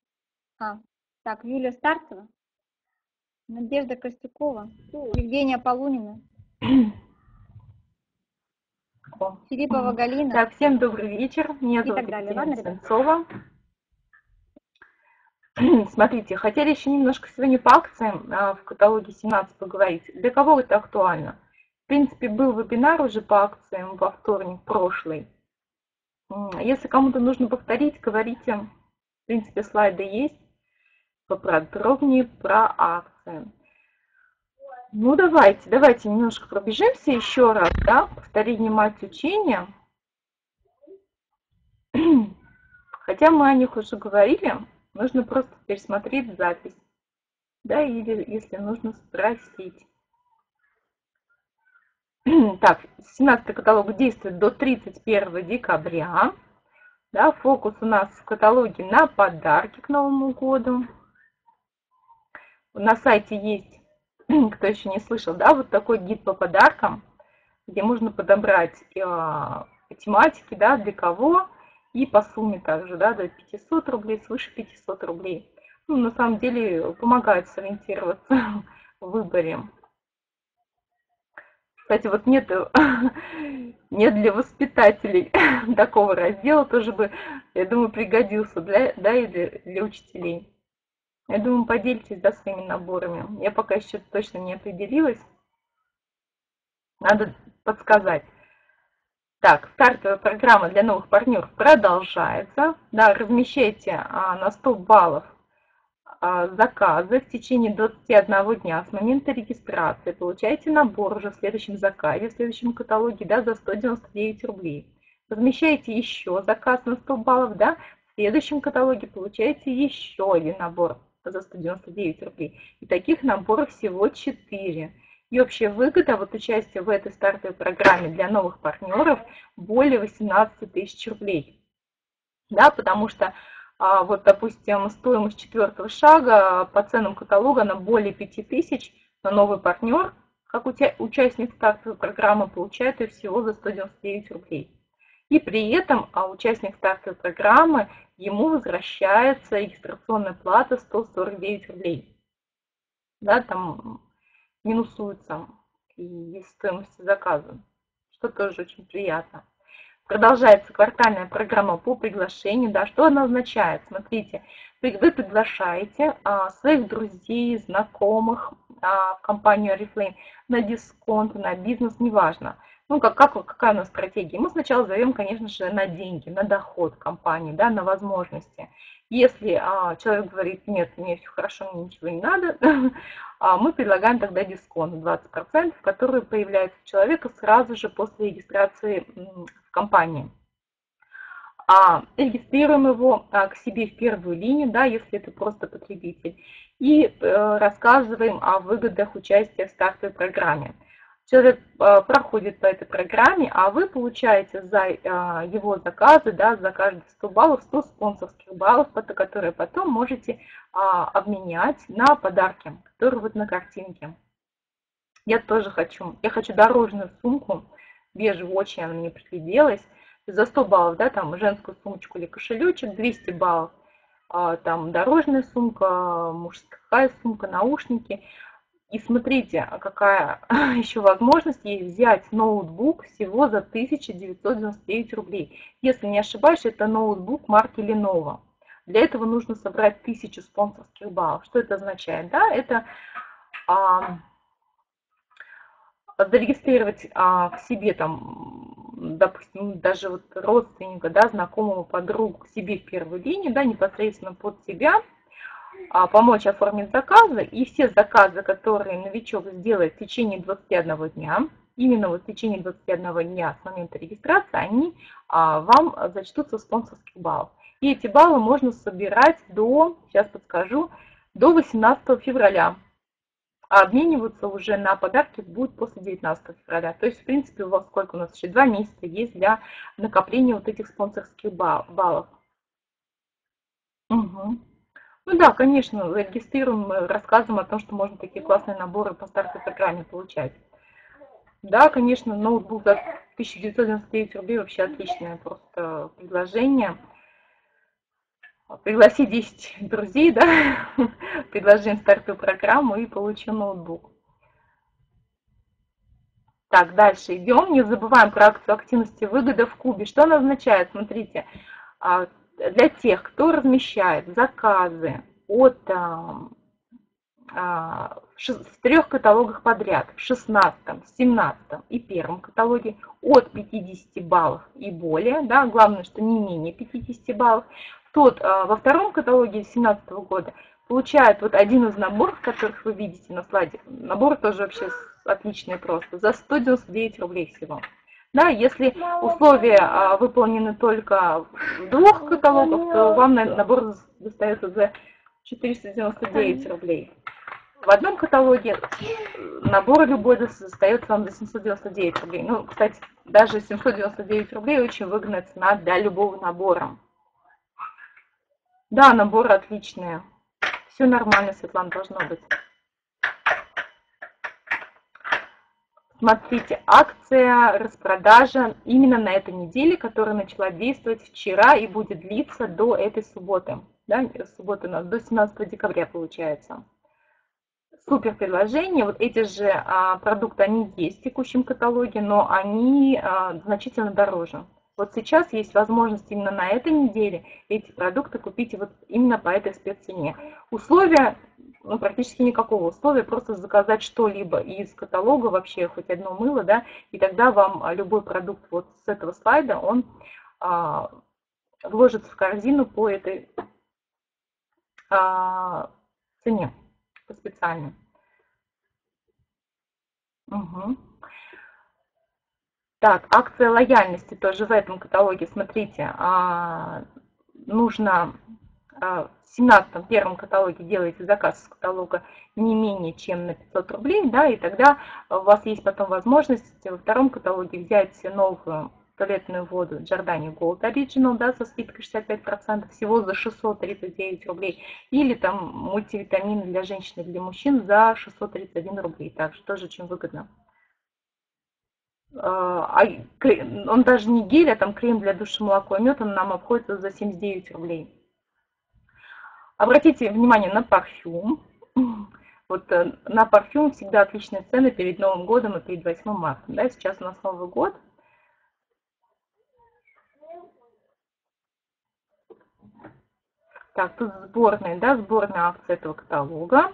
Так, Юлия Старцева. Надежда Костюкова. Евгения Полунина. Филиппова Галина. Так, всем добрый вечер. Меня зовут Екатерина Сенцова. Смотрите, хотели еще немножко сегодня по акциям в каталоге 17 поговорить. Для кого это актуально? В принципе, был вебинар уже по акциям во вторник прошлый. Если кому-то нужно повторить, говорите. В принципе, слайды есть. Поподробнее про акции. Ну, давайте немножко пробежимся еще раз, да, повторение мать учения. Хотя мы о них уже говорили, нужно просто пересмотреть запись, да, или если нужно спросить. Так, 17-й каталог действует до 31 декабря, да, фокус у нас в каталоге на подарки к Новому году. На сайте есть, кто еще не слышал, да, вот такой гид по подаркам, где можно подобрать по тематике, да, для кого, и по сумме также, да, до 500 рублей, свыше 500 рублей. Ну, на самом деле помогает сориентироваться в выборе. Кстати, вот нет для воспитателей такого раздела, тоже бы, я думаю, пригодился, да, и для учителей. Я думаю, поделитесь, да, своими наборами. Я пока еще точно не определилась. Надо подсказать. Так, стартовая программа для новых партнеров продолжается. Да, размещайте на 100 баллов заказы в течение 21 дня с момента регистрации. Получайте набор уже в следующем заказе, в следующем каталоге, да, за 199 рублей. Размещайте еще заказ на 100 баллов, да, в следующем каталоге получаете еще один набор за 199 рублей. И таких наборов всего 4. И общая выгода вот участия в этой стартовой программе для новых партнеров более 18 тысяч рублей. Да, потому что, вот, допустим, стоимость 4-го шага по ценам каталога на более 5 тысяч, но новый партнер, как участник стартовой программы, получает ее всего за 199 рублей. И при этом участник стартовой программы, ему возвращается регистрационная плата 149 рублей. Да, там минусуется из стоимости заказа, что тоже очень приятно. Продолжается квартальная программа по приглашению. Да, что она означает? Смотрите, вы приглашаете своих друзей, знакомых в компанию Oriflame на дисконт, на бизнес, неважно. Ну, какая у нас стратегия? Мы сначала зовем, конечно же, на деньги, на доход компании, да, на возможности. Если человек говорит, нет, мне все хорошо, мне ничего не надо, мы предлагаем тогда дисконт 20%, который появляется у человека сразу же после регистрации в компании. Регистрируем его к себе в первую линию, да, если это просто потребитель, и рассказываем о выгодах участия в стартовой программе. Человек проходит по этой программе, а вы получаете за его заказы, да, за каждые 100 баллов, 100 спонсорских баллов, которые потом можете обменять на подарки, которые вот на картинке. Я тоже хочу. Я хочу дорожную сумку, бежевую, очень она мне пригляделась. За 100 баллов, да, там женскую сумочку или кошелечек, 200 баллов, там дорожная сумка, мужская сумка, наушники. И смотрите, какая еще возможность есть взять ноутбук всего за 1999 рублей. Если не ошибаюсь, это ноутбук марки Lenovo. Для этого нужно собрать 1000 спонсорских баллов. Что это означает? Да, это зарегистрировать к себе, там, допустим, даже вот родственника, да, знакомого, подругу к себе в первую линию, да, непосредственно под себя, помочь оформить заказы, и все заказы, которые новичок сделает в течение 21 дня, именно вот в течение 21 дня с момента регистрации, они вам зачтутся в спонсорских баллов. И эти баллы можно собирать до, сейчас подскажу, до 18 февраля. А обмениваться уже на подарки будет после 19 февраля. То есть, в принципе, у вас сколько? У нас еще 2 месяца есть для накопления вот этих спонсорских баллов. Угу. Ну да, конечно, регистрируем, рассказываем о том, что можно такие классные наборы по стартовой программе получать. Да, конечно, ноутбук за 1999 рублей вообще отличное просто предложение. Пригласи 10 друзей, да, предложим стартовую программу и получу ноутбук. Так, дальше идем. Не забываем про акцию активности выгода в Кубе. Что она означает? Смотрите. Для тех, кто размещает заказы в 3 каталогах подряд, в 16, 17 и 1 каталоге, от 50 баллов и более, да, главное, что не менее 50 баллов, тот во 2 каталоге 2017 года получает вот один из наборов, которых вы видите на слайде, набор тоже вообще отличный просто, за 199 рублей всего. Да, если условия выполнены только в 2 каталогах, то вам набор достается за 499 рублей. В одном каталоге набор любой достается вам за 799 рублей. Ну, кстати, даже 799 рублей очень выгодная цена для любого набора. Да, наборы отличные. Все нормально, Светлана, должно быть. Смотрите, акция распродажа именно на этой неделе, которая начала действовать вчера и будет длиться до этой субботы. Да, суббота у нас до 17 декабря получается. Супер предложение. Вот эти же продукты, они есть в текущем каталоге, но они значительно дороже. Вот сейчас есть возможность именно на этой неделе эти продукты купить вот именно по этой спеццене. Условия, ну, практически никакого условия, просто заказать что-либо из каталога, вообще хоть одно мыло, да, и тогда вам любой продукт вот с этого слайда, он вложится в корзину по этой цене, по специальной. Угу. Так, акция лояльности тоже в этом каталоге, смотрите, нужно в 17-м, первом каталоге делаете заказ с каталога не менее чем на 500 рублей, да, и тогда у вас есть потом возможность во втором каталоге взять новую туалетную воду Giordani Gold Original, да, со скидкой 65% всего за 639 рублей, или там мультивитамины для женщин и для мужчин за 631 рублей, также тоже очень выгодно. Он даже не гель, а там крем для душа, молоко и мед, он нам обходится за 79 рублей. Обратите внимание на парфюм. Вот на парфюм всегда отличные цены перед Новым годом и перед 8 марта. Да, сейчас у нас Новый год. Так, тут сборная, да, сборная акция этого каталога.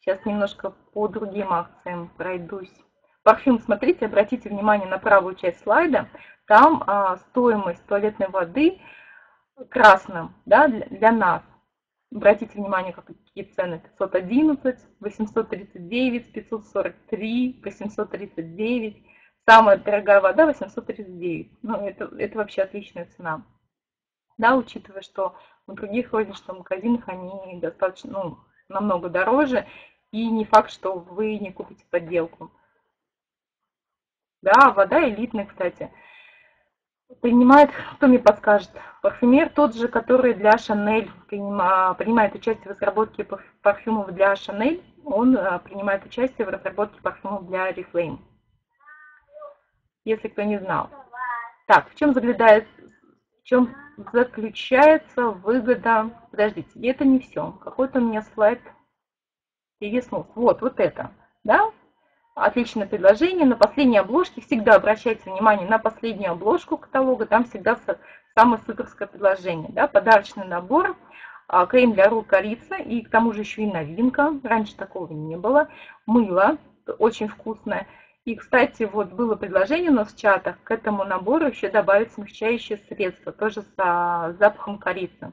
Сейчас немножко по другим акциям пройдусь. Парфюм, смотрите, обратите внимание на правую часть слайда, там стоимость туалетной воды красным, да, для нас. Обратите внимание, какие цены: 511, 839, 543, 839. Самая дорогая вода 839. Ну, это вообще отличная цена. Да, учитывая, что в других розничных магазинах они достаточно, ну, намного дороже, и не факт, что вы не купите подделку. Да, вода элитная, кстати. Принимает, кто мне подскажет, парфюмер тот же, который для Шанель принимает участие в разработке парфюмов для Шанель, он принимает участие в разработке парфюмов для Oriflame. Если кто не знал. Так, в чем заключается выгода? Подождите, это не все. Какой-то у меня слайд переснулся. Вот это, да? Отличное предложение. На последней обложке всегда обращайте внимание на последнюю обложку каталога. Там всегда самое суперское предложение. Да? Подарочный набор, крем для рук корица и к тому же еще и новинка. Раньше такого не было. Мыло очень вкусное. И, кстати, вот было предложение у нас в чатах. К этому набору еще добавить смягчающее средство. Тоже с запахом корицы.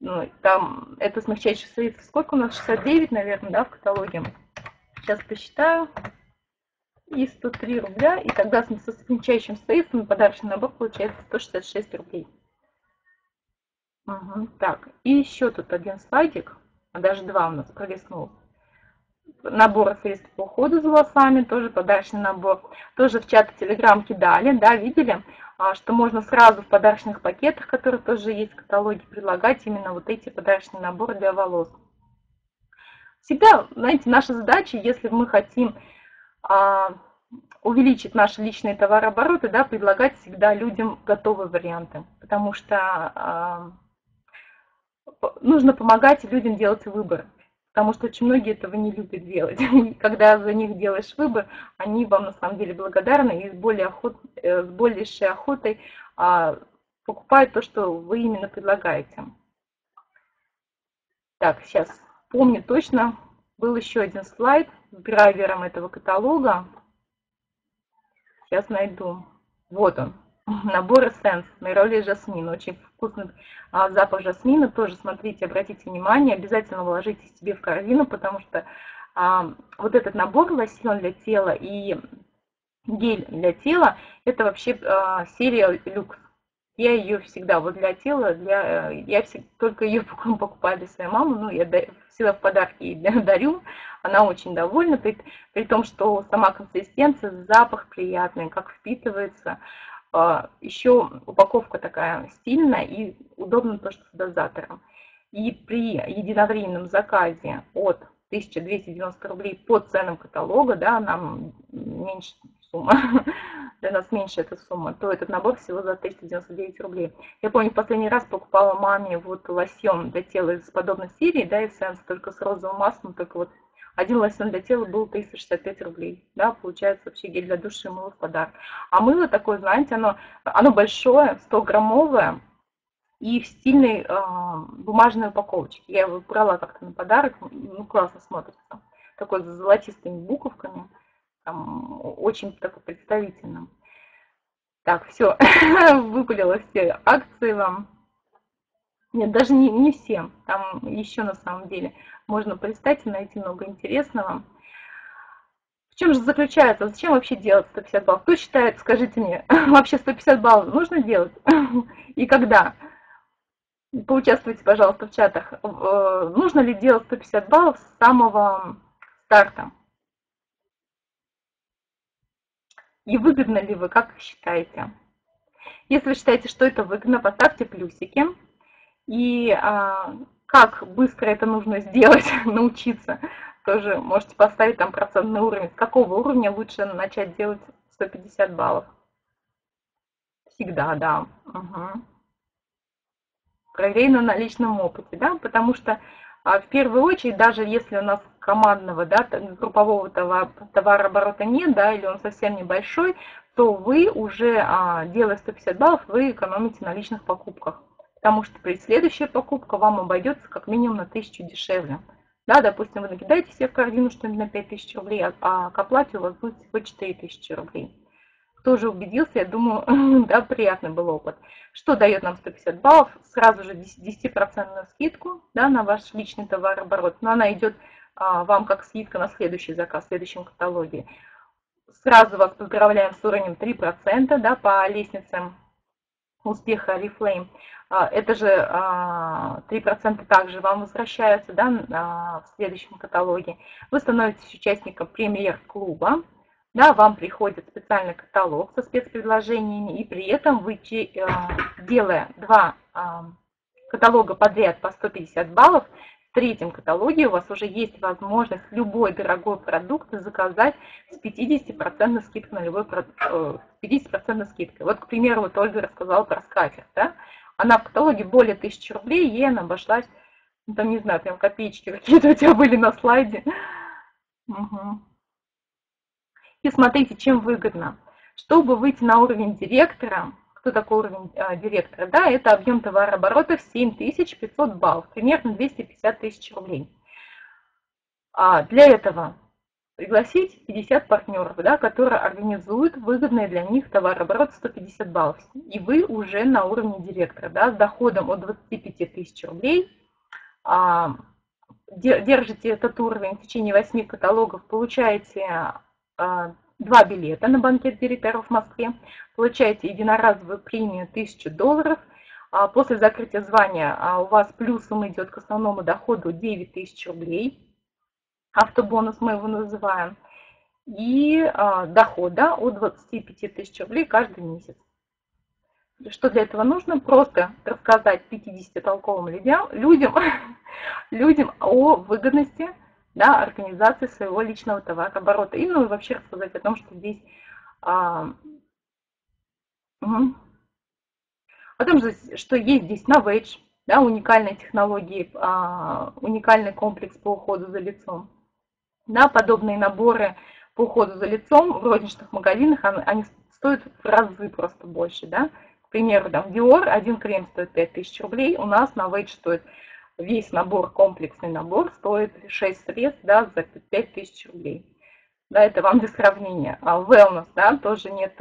Ну, там это смягчающее средство. Сколько у нас? 69, наверное, да, в каталоге? Сейчас посчитаю. И 103 рубля. И тогда со смягчающим средством подарочный набор получается 166 рублей. Угу. Так, и еще тут один слайдик, а даже два у нас пролистнул. Набор средств по уходу за волосами, тоже подарочный набор. Тоже в чат Telegram кидали, да, видели, что можно сразу в подарочных пакетах, которые тоже есть в каталоге, предлагать именно вот эти подарочные наборы для волос. Всегда, знаете, наша задача, если мы хотим увеличить наши личные товарообороты, да, предлагать всегда людям готовые варианты, потому что нужно помогать людям делать выбор, потому что очень многие этого не любят делать. И когда за них делаешь выбор, они вам на самом деле благодарны и с большей охотой покупают то, что вы именно предлагаете. Так, сейчас. Помню точно, был еще один слайд с драйвером этого каталога. Сейчас найду. Вот он. Набор эссенс. Миролей жасмин. Очень вкусный запах жасмина. Тоже смотрите, обратите внимание. Обязательно вложите себе в корзину, потому что вот этот набор лосьон для тела и гель для тела, это вообще серия люкс. Я ее всегда, вот для тела, я всегда, только ее покупаю для своей мамы, ну, я всегда в подарки ей дарю, она очень довольна, при том, что сама консистенция, запах приятный, как впитывается, еще упаковка такая стильная и удобно то, что с дозатором. И при единовременном заказе от 1290 рублей по ценам каталога, да, нам меньше сумма, для нас меньше эта сумма, то этот набор всего за 399 рублей. Я помню, в последний раз покупала маме вот лосьон для тела из подобной серии, да, эссенс, только с розовым маслом, только вот один лосьон для тела был 365 рублей, да, получается вообще гель для души и мыло в подарок. А мыло такое, знаете, оно большое, 100-граммовое, и в стильной бумажной упаковочке. Я его брала как-то на подарок, ну классно смотрится. Такой с золотистыми буковками, там, очень такой представительным. Так, все, выпалила все акции вам. Нет, даже не все, там еще на самом деле можно полистать и найти много интересного. В чем же заключается, зачем вообще делать 150 баллов? Кто считает, скажите мне, вообще 150 баллов нужно делать и когда? Поучаствуйте, пожалуйста, в чатах. Нужно ли делать 150 баллов с самого старта? И выгодно ли вы, как считаете? Если вы считаете, что это выгодно, поставьте плюсики. И как быстро это нужно сделать, научиться, тоже можете поставить там процентный уровень. С какого уровня лучше начать делать 150 баллов? Всегда, да. Угу. Проверено на личном опыте, да, потому что в первую очередь, даже если у нас командного, да, группового товарооборота нет, да, или он совсем небольшой, то вы уже, делая 150 баллов, вы экономите на личных покупках, потому что следующая покупка вам обойдется как минимум на 1000 дешевле. Да, допустим, вы накидаете себе в корзину что-нибудь на 5000 рублей, а к оплате у вас будет всего 4000 рублей. Тоже убедился, я думаю, да, приятный был опыт. Что дает нам 150 баллов? Сразу же 10% скидку, да, на ваш личный товарооборот. Но она идет вам как скидка на следующий заказ, в следующем каталоге. Сразу вас поздравляем с уровнем 3%, да, по лестнице успеха Oriflame. Это же 3% также вам возвращаются, да, в следующем каталоге. Вы становитесь участником премьер-клуба. Да, вам приходит специальный каталог со спецпредложениями, и при этом вы, делая два каталога подряд по 150 баллов, в третьем каталоге у вас уже есть возможность любой дорогой продукт заказать с 50% скидкой на любой продукт. 50% скидкой. Вот, к примеру, вот Ольга рассказала про скатерть. Да? Она в каталоге более 1000 рублей, ей она обошлась, ну, там, не знаю, прям копеечки какие-то у тебя были на слайде. Угу. И смотрите, чем выгодно. Чтобы выйти на уровень директора, кто такой уровень директора, да, это объем товарооборота в 7500 баллов, примерно 250 тысяч рублей. Для этого пригласить 50 партнеров, да, которые организуют выгодный для них товарооборот 150 баллов. И вы уже на уровне директора, да, с доходом от 25 тысяч рублей. Держите этот уровень в течение 8 каталогов, получаете 2 билета на банкет директоров в Москве, получаете единоразовую премию $1000, после закрытия звания у вас плюсом идет к основному доходу 9000 рублей, автобонус мы его называем, и дохода от 25 тысяч рублей каждый месяц. Что для этого нужно? Просто рассказать 50 толковым людям о выгодности, да, организации своего личного товарооборота. И, ну, и вообще рассказать о том, что здесь о том, что есть здесь Novage, да, уникальные технологии, уникальный комплекс по уходу за лицом. Да, подобные наборы по уходу за лицом в розничных магазинах, они стоят в разы просто больше. Да? К примеру, там, Dior один крем стоит 5000 рублей, у нас Novage стоит... Весь набор, комплексный набор, стоит 6 средств, да, за 5000 рублей. Да, это вам для сравнения. А Wellness, да, тоже нет,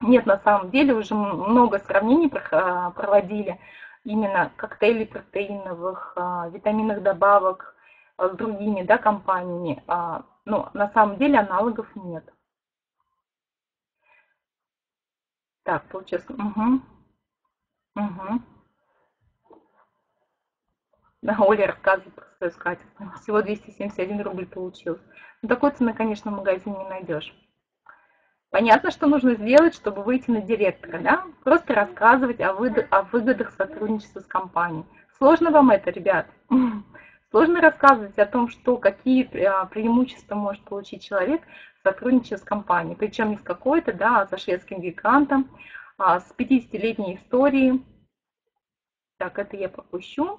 на самом деле уже много сравнений проводили. Именно коктейли протеиновых, витаминных добавок с другими, да, компаниями. Но на самом деле аналогов нет. Так, получается. Угу. Угу. Оля рассказывает про свою скатерть. Всего 271 рубль получилось. Но такой цены, конечно, в магазине не найдешь. Понятно, что нужно сделать, чтобы выйти на директора. Да? Просто рассказывать о выгодах сотрудничества с компанией. Сложно вам это, ребят? Сложно рассказывать о том, что, какие преимущества может получить человек, сотрудничая с компанией. Причем не с какой-то, да, а со шведским гигантом, с 50-летней историей. Так, это я пропущу.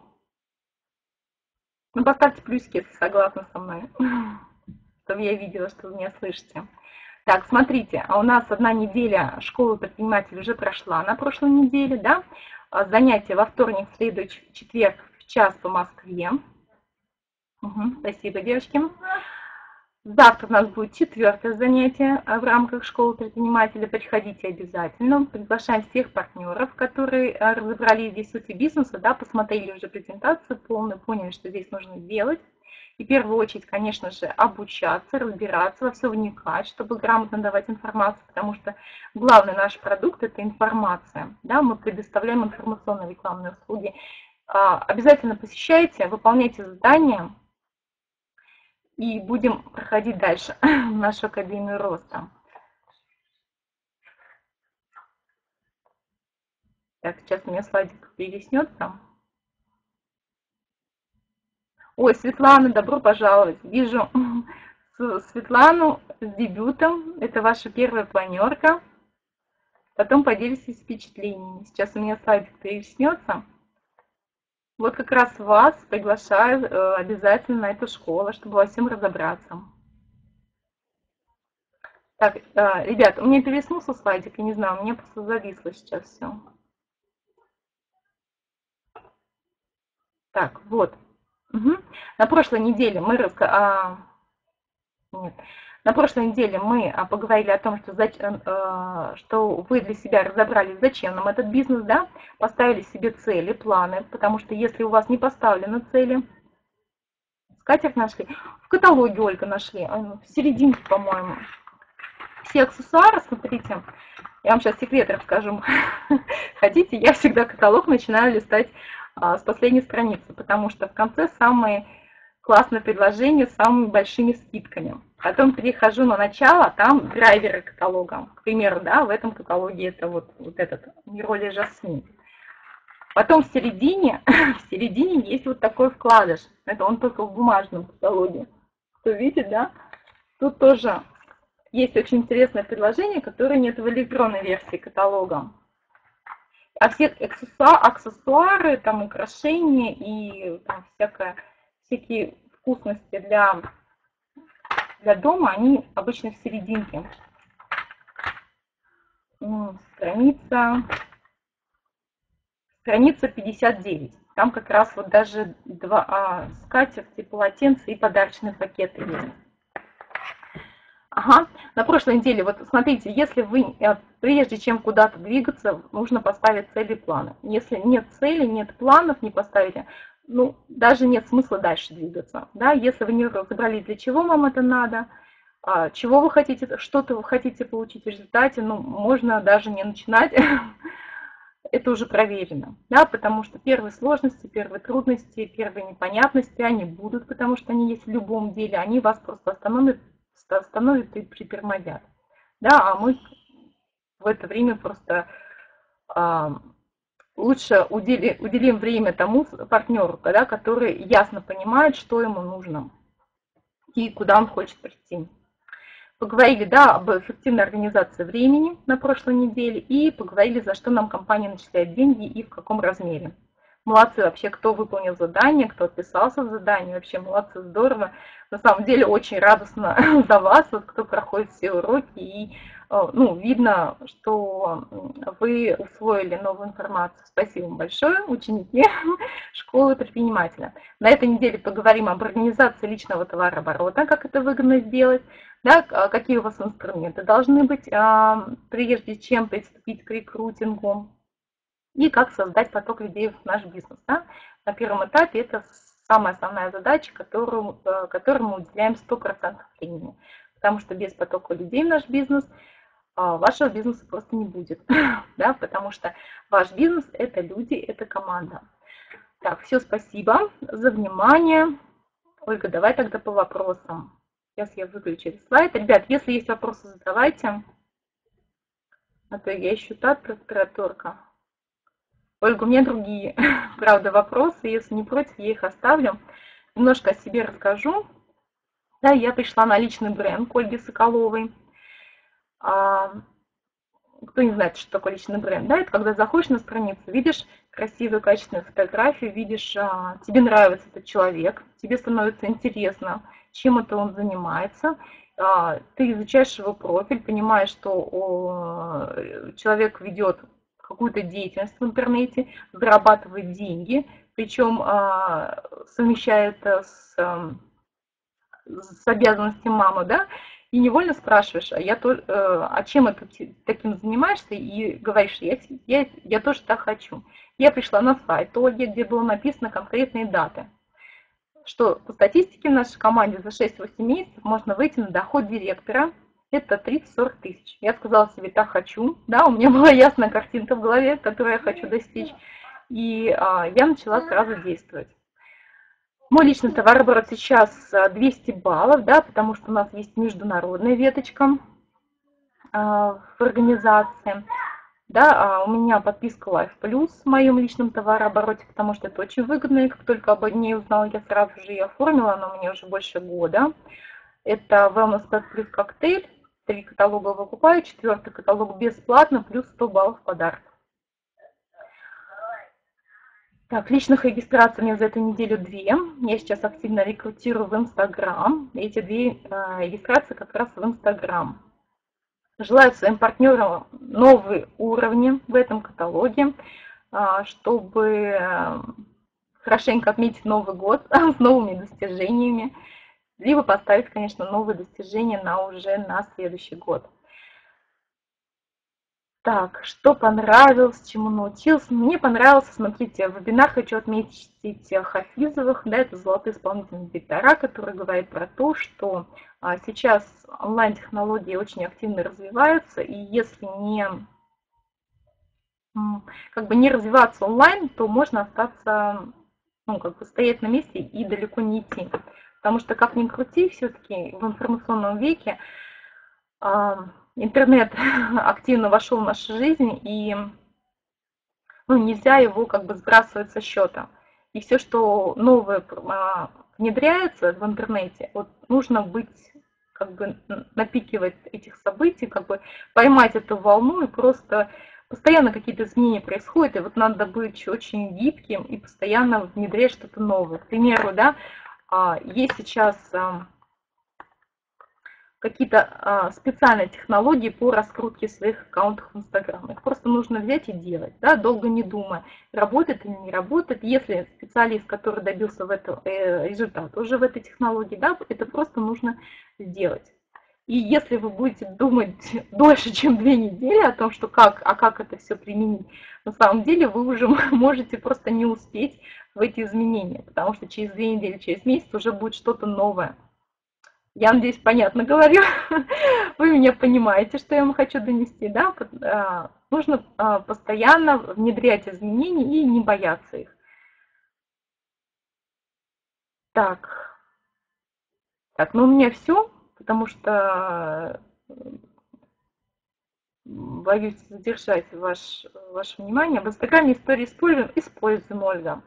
Ну, поставьте плюсики, если согласны со мной, чтобы я видела, что вы меня слышите. Так, смотрите, у нас одна неделя школы предпринимателей уже прошла на прошлой неделе, да? Занятия во вторник, среду, четверг в час по Москве. Угу, спасибо, девочки. Завтра у нас будет 4-е занятие в рамках школы предпринимателя. Приходите обязательно. Приглашаем всех партнеров, которые разобрали здесь сути бизнеса, да, посмотрели уже презентацию полную, поняли, что здесь нужно делать. И в первую очередь, конечно же, обучаться, разбираться, во все вникать, чтобы грамотно давать информацию, потому что главный наш продукт – это информация. Да? Мы предоставляем информационно-рекламные услуги. Обязательно посещайте, выполняйте задания, и будем проходить дальше нашу Академию роста. Так, сейчас у меня слайдик переснется. Ой, Светлана, добро пожаловать. Вижу Светлану с дебютом. Это ваша первая планерка. Потом поделитесь впечатлениями. Сейчас у меня слайдик переснется. Вот как раз вас приглашаю обязательно на эту школу, чтобы во всем разобраться. Так, ребят, у меня переснулся слайдик, я не знаю, у меня просто зависло сейчас все. Так, вот. Угу. На прошлой неделе мы поговорили о том, что вы для себя разобрались, зачем нам этот бизнес, да? Поставили себе цели, планы, потому что если у вас не поставлены цели, скатерть нашли, в каталоге Ольга нашли, в серединке, по-моему, все аксессуары, смотрите, я вам сейчас секрет расскажу, хотите, я всегда каталог начинаю листать с последней страницы, потому что в конце самые классное предложение с самыми большими скидками. Потом перехожу на начало, там драйверы каталога. К примеру, да, в этом каталоге это вот этот Мироли Жасмин. Потом в середине есть вот такой вкладыш. Это он только в бумажном каталоге. Кто видит, да? Тут тоже есть очень интересное предложение, которое нет в электронной версии каталога. А все аксессуары, там украшения и там всякие вкусности для дома, они обычно в серединке. Страница 59. Там как раз вот даже скатерти, полотенца и подарочные пакеты есть. Ага, на прошлой неделе, вот смотрите, если вы, прежде чем куда-то двигаться, нужно поставить цели и планы. Если нет цели, нет планов, не поставите, ну, даже нет смысла дальше двигаться, да, если вы не разобрались, для чего вам это надо, чего вы хотите, что-то вы хотите получить в результате, ну, можно даже не начинать, это уже проверено, да, потому что первые сложности, первые трудности, первые непонятности, они будут, потому что они есть в любом деле, они вас просто остановят и притормозят, да, а мы в это время просто... Лучше уделим время тому партнеру, да, который ясно понимает, что ему нужно и куда он хочет прийти. Поговорили, да, об эффективной организации времени на прошлой неделе и поговорили, за что нам компания начисляет деньги и в каком размере. Молодцы вообще, кто выполнил задание, кто отписался в задании, вообще молодцы, здорово. На самом деле очень радостно за вас, вот, кто проходит все уроки, и ну, видно, что вы усвоили новую информацию. Спасибо вам большое, ученики школы предпринимателя. На этой неделе поговорим об организации личного товарооборота, как это выгодно сделать, да, какие у вас инструменты должны быть, прежде чем приступить к рекрутингу. И как создать поток людей в наш бизнес. Да? На первом этапе это самая основная задача, которой мы уделяем 100% времени. Потому что без потока людей в наш бизнес вашего бизнеса просто не будет. Да? Потому что ваш бизнес – это люди, это команда. Так, все, спасибо за внимание. Ольга, давай тогда по вопросам. Сейчас я выключу этот слайд. Ребят, если есть вопросы, задавайте. А то я ищу транспараторка. Ольга, у меня другие, правда, вопросы, если не против, я их оставлю. немножко о себе расскажу. Да, я пришла на личный бренд Ольги Соколовой. Кто не знает, что такое личный бренд, да, это когда заходишь на страницу, видишь красивые, качественные фотографии, видишь, тебе нравится этот человек, тебе становится интересно, чем это он занимается, ты изучаешь его профиль, понимаешь, что человек ведет какую-то деятельность в интернете, зарабатывает деньги, причем совмещает с обязанностью мамы, да, и невольно спрашиваешь, а чем это ты таким занимаешься, и говоришь, я тоже так хочу. Я пришла на сайт Ольги, где было написано конкретные даты, что по статистике в нашей команде за 6-8 месяцев можно выйти на доход директора, это 30-40 тысяч. Я сказала себе, так хочу, да, у меня была ясная картинка в голове, которую я хочу достичь, и я начала сразу действовать. Мой личный товарооборот сейчас 200 баллов, да, потому что у нас есть международная веточка в организации. Да, у меня подписка Life Plus в моем личном товарообороте, потому что это очень выгодно, и как только об ней узнала, я сразу же ее оформила, она у меня уже больше года. Это Wellness плюс коктейль, 3 каталога выкупаю, 4-й каталог бесплатно, плюс 100 баллов подарок. Так, личных регистраций у меня за эту неделю 2. Я сейчас активно рекрутирую в Инстаграм. Эти 2 регистрации как раз в Инстаграм. Желаю своим партнерам новые уровни в этом каталоге, чтобы хорошенько отметить Новый год с новыми достижениями, либо поставить, конечно, новые достижения уже на следующий год. Так, что понравилось, чему научился? Мне понравился, смотрите, вебинар хочу отметить Хафизовых, да, это золотой исполнительный директора, который говорит про то, что сейчас онлайн-технологии очень активно развиваются, и если не развиваться онлайн, то можно остаться, стоять на месте и далеко не идти. Потому что, как ни крути, все-таки в информационном веке интернет активно вошел в нашу жизнь, и нельзя его сбрасывать со счета. И все, что новое внедряется в интернете, нужно быть напикивать этих событий, поймать эту волну, и просто постоянно какие-то изменения происходят, и надо быть очень гибким и постоянно внедрять что-то новое. К примеру, да, есть сейчас какие-то специальные технологии по раскрутке своих аккаунтов в Инстаграм. Их просто нужно взять и делать, да, долго не думая, работает или не работает. Если специалист, который добился результата уже в этой технологии, да, это просто нужно сделать. И если вы будете думать дольше, чем 2 недели о том, что как это все применить, на самом деле вы уже можете просто не успеть в эти изменения, потому что через 2 недели, через месяц уже будет что-то новое. Я надеюсь, понятно говорю, вы меня понимаете, что я вам хочу донести, да? Нужно постоянно внедрять изменения и не бояться их. Так, ну у меня все, потому что боюсь задержать ваше внимание. В Инстаграме истории используем, Ольга.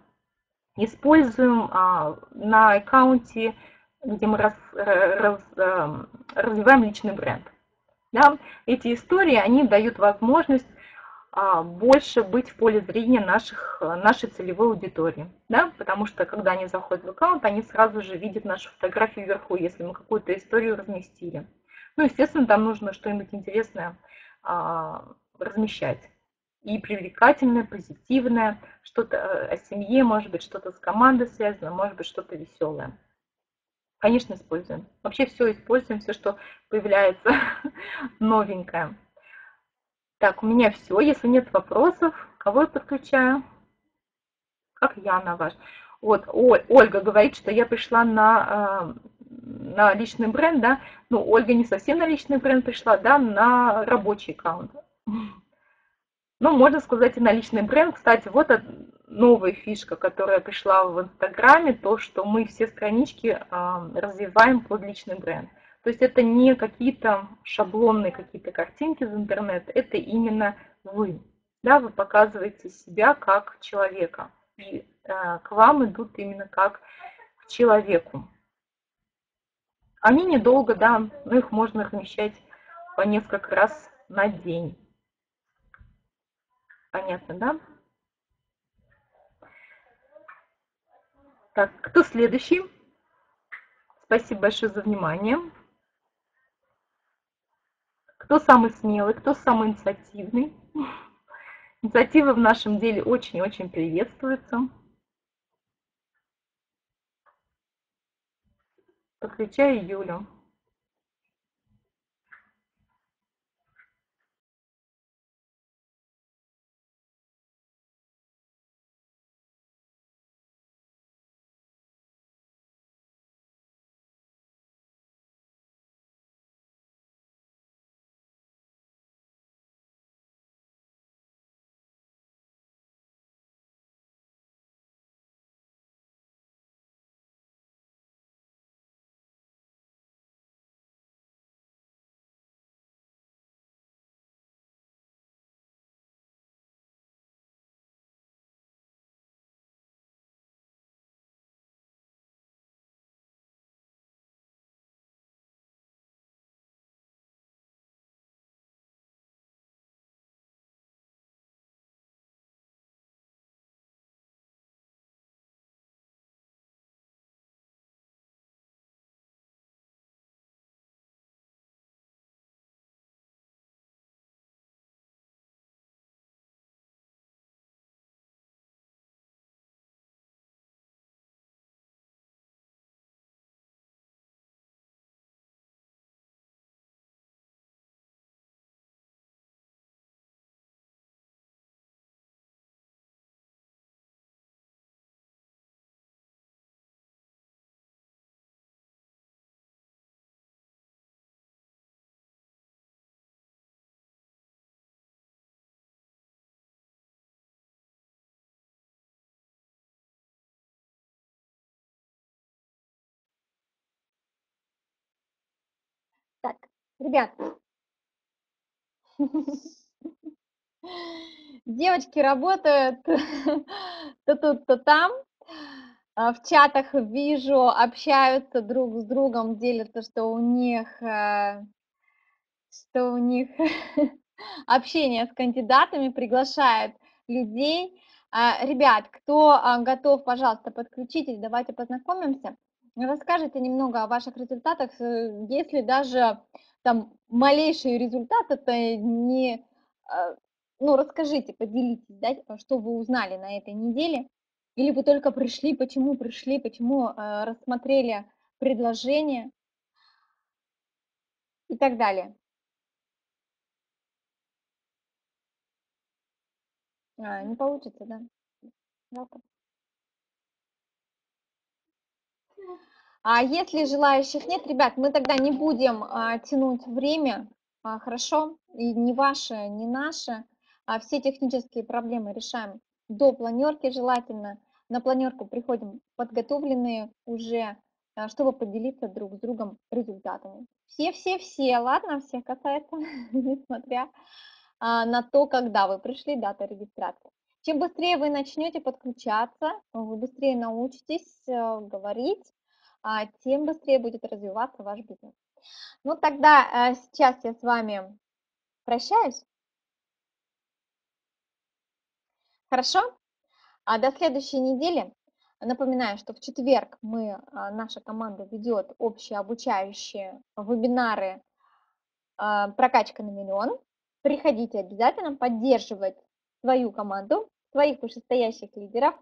Используем на аккаунте, где мы развиваем личный бренд. Да? Эти истории, они дают возможность больше быть в поле зрения нашей целевой аудитории. Да? Потому что, когда они заходят в аккаунт, они сразу же видят нашу фотографию вверху, если мы какую-то историю разместили. Ну, естественно, там нужно что-нибудь интересное размещать. И привлекательное, позитивное, что-то о семье, может быть, что-то с командой связано, может быть, что-то веселое. Конечно, используем. Вообще все используем, все, что появляется новенькое. Так, у меня все. Если нет вопросов, кого я подключаю? Как я на ваш? Вот, Ольга говорит, что я пришла на личный бренд, да? Ну, Ольга не совсем на личный бренд пришла, да, на рабочий аккаунт. Ну, можно сказать, и на личный бренд. Кстати, вот новая фишка, которая пришла в Инстаграме, то, что мы все странички развиваем под личный бренд. То есть это не какие-то шаблонные картинки из интернета, это именно вы. Да, вы показываете себя как человека. И к вам идут именно как к человеку. Они недолго, да, но их можно размещать по несколько раз на день. Понятно, да? Так, кто следующий? Спасибо большое за внимание. Кто самый смелый, кто самый инициативный? Инициатива в нашем деле очень-очень приветствуется. Подключаю Юлю. Так, ребят, девочки работают то тут, то там, в чатах вижу, общаются друг с другом, делятся, что у них общение с кандидатами, приглашают людей. Ребят, кто готов, пожалуйста, подключитесь, давайте познакомимся. Расскажите немного о ваших результатах, если даже там малейший результат, это не... Ну, расскажите, поделитесь, да, что вы узнали на этой неделе, или вы только пришли, почему рассмотрели предложение и так далее. А, не получится, да? А если желающих нет, ребят, мы тогда не будем тянуть время, хорошо, и не ваши, не наши, все технические проблемы решаем до планерки желательно. На планерку приходим подготовленные уже, чтобы поделиться друг с другом результатами. Все, ладно, всех касается, несмотря на то, когда вы пришли, дата регистрации. Чем быстрее вы начнете подключаться, вы быстрее научитесь говорить, тем быстрее будет развиваться ваш бизнес. Ну тогда сейчас я с вами прощаюсь. Хорошо? До следующей недели. Напоминаю, что в четверг наша команда ведет общие обучающие вебинары «Прокачка на миллион». Приходите обязательно поддерживать свою команду, своих вышестоящих лидеров.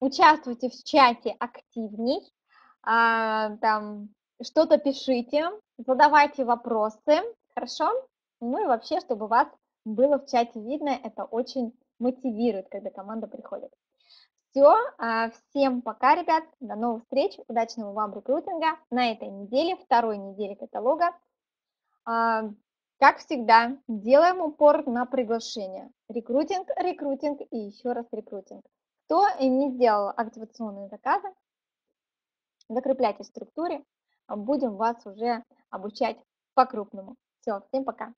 Участвуйте в чате активней. Что-то пишите, задавайте вопросы, хорошо? Ну и вообще, чтобы вас было в чате видно, это очень мотивирует, когда команда приходит. Все, всем пока, ребят, до новых встреч, удачного вам рекрутинга на этой неделе, второй неделе каталога. Как всегда, делаем упор на приглашение. Рекрутинг, рекрутинг и еще раз рекрутинг. Кто не сделал активационные заказы, закрепляйтесь в структуре, будем вас уже обучать по-крупному. Все, всем пока!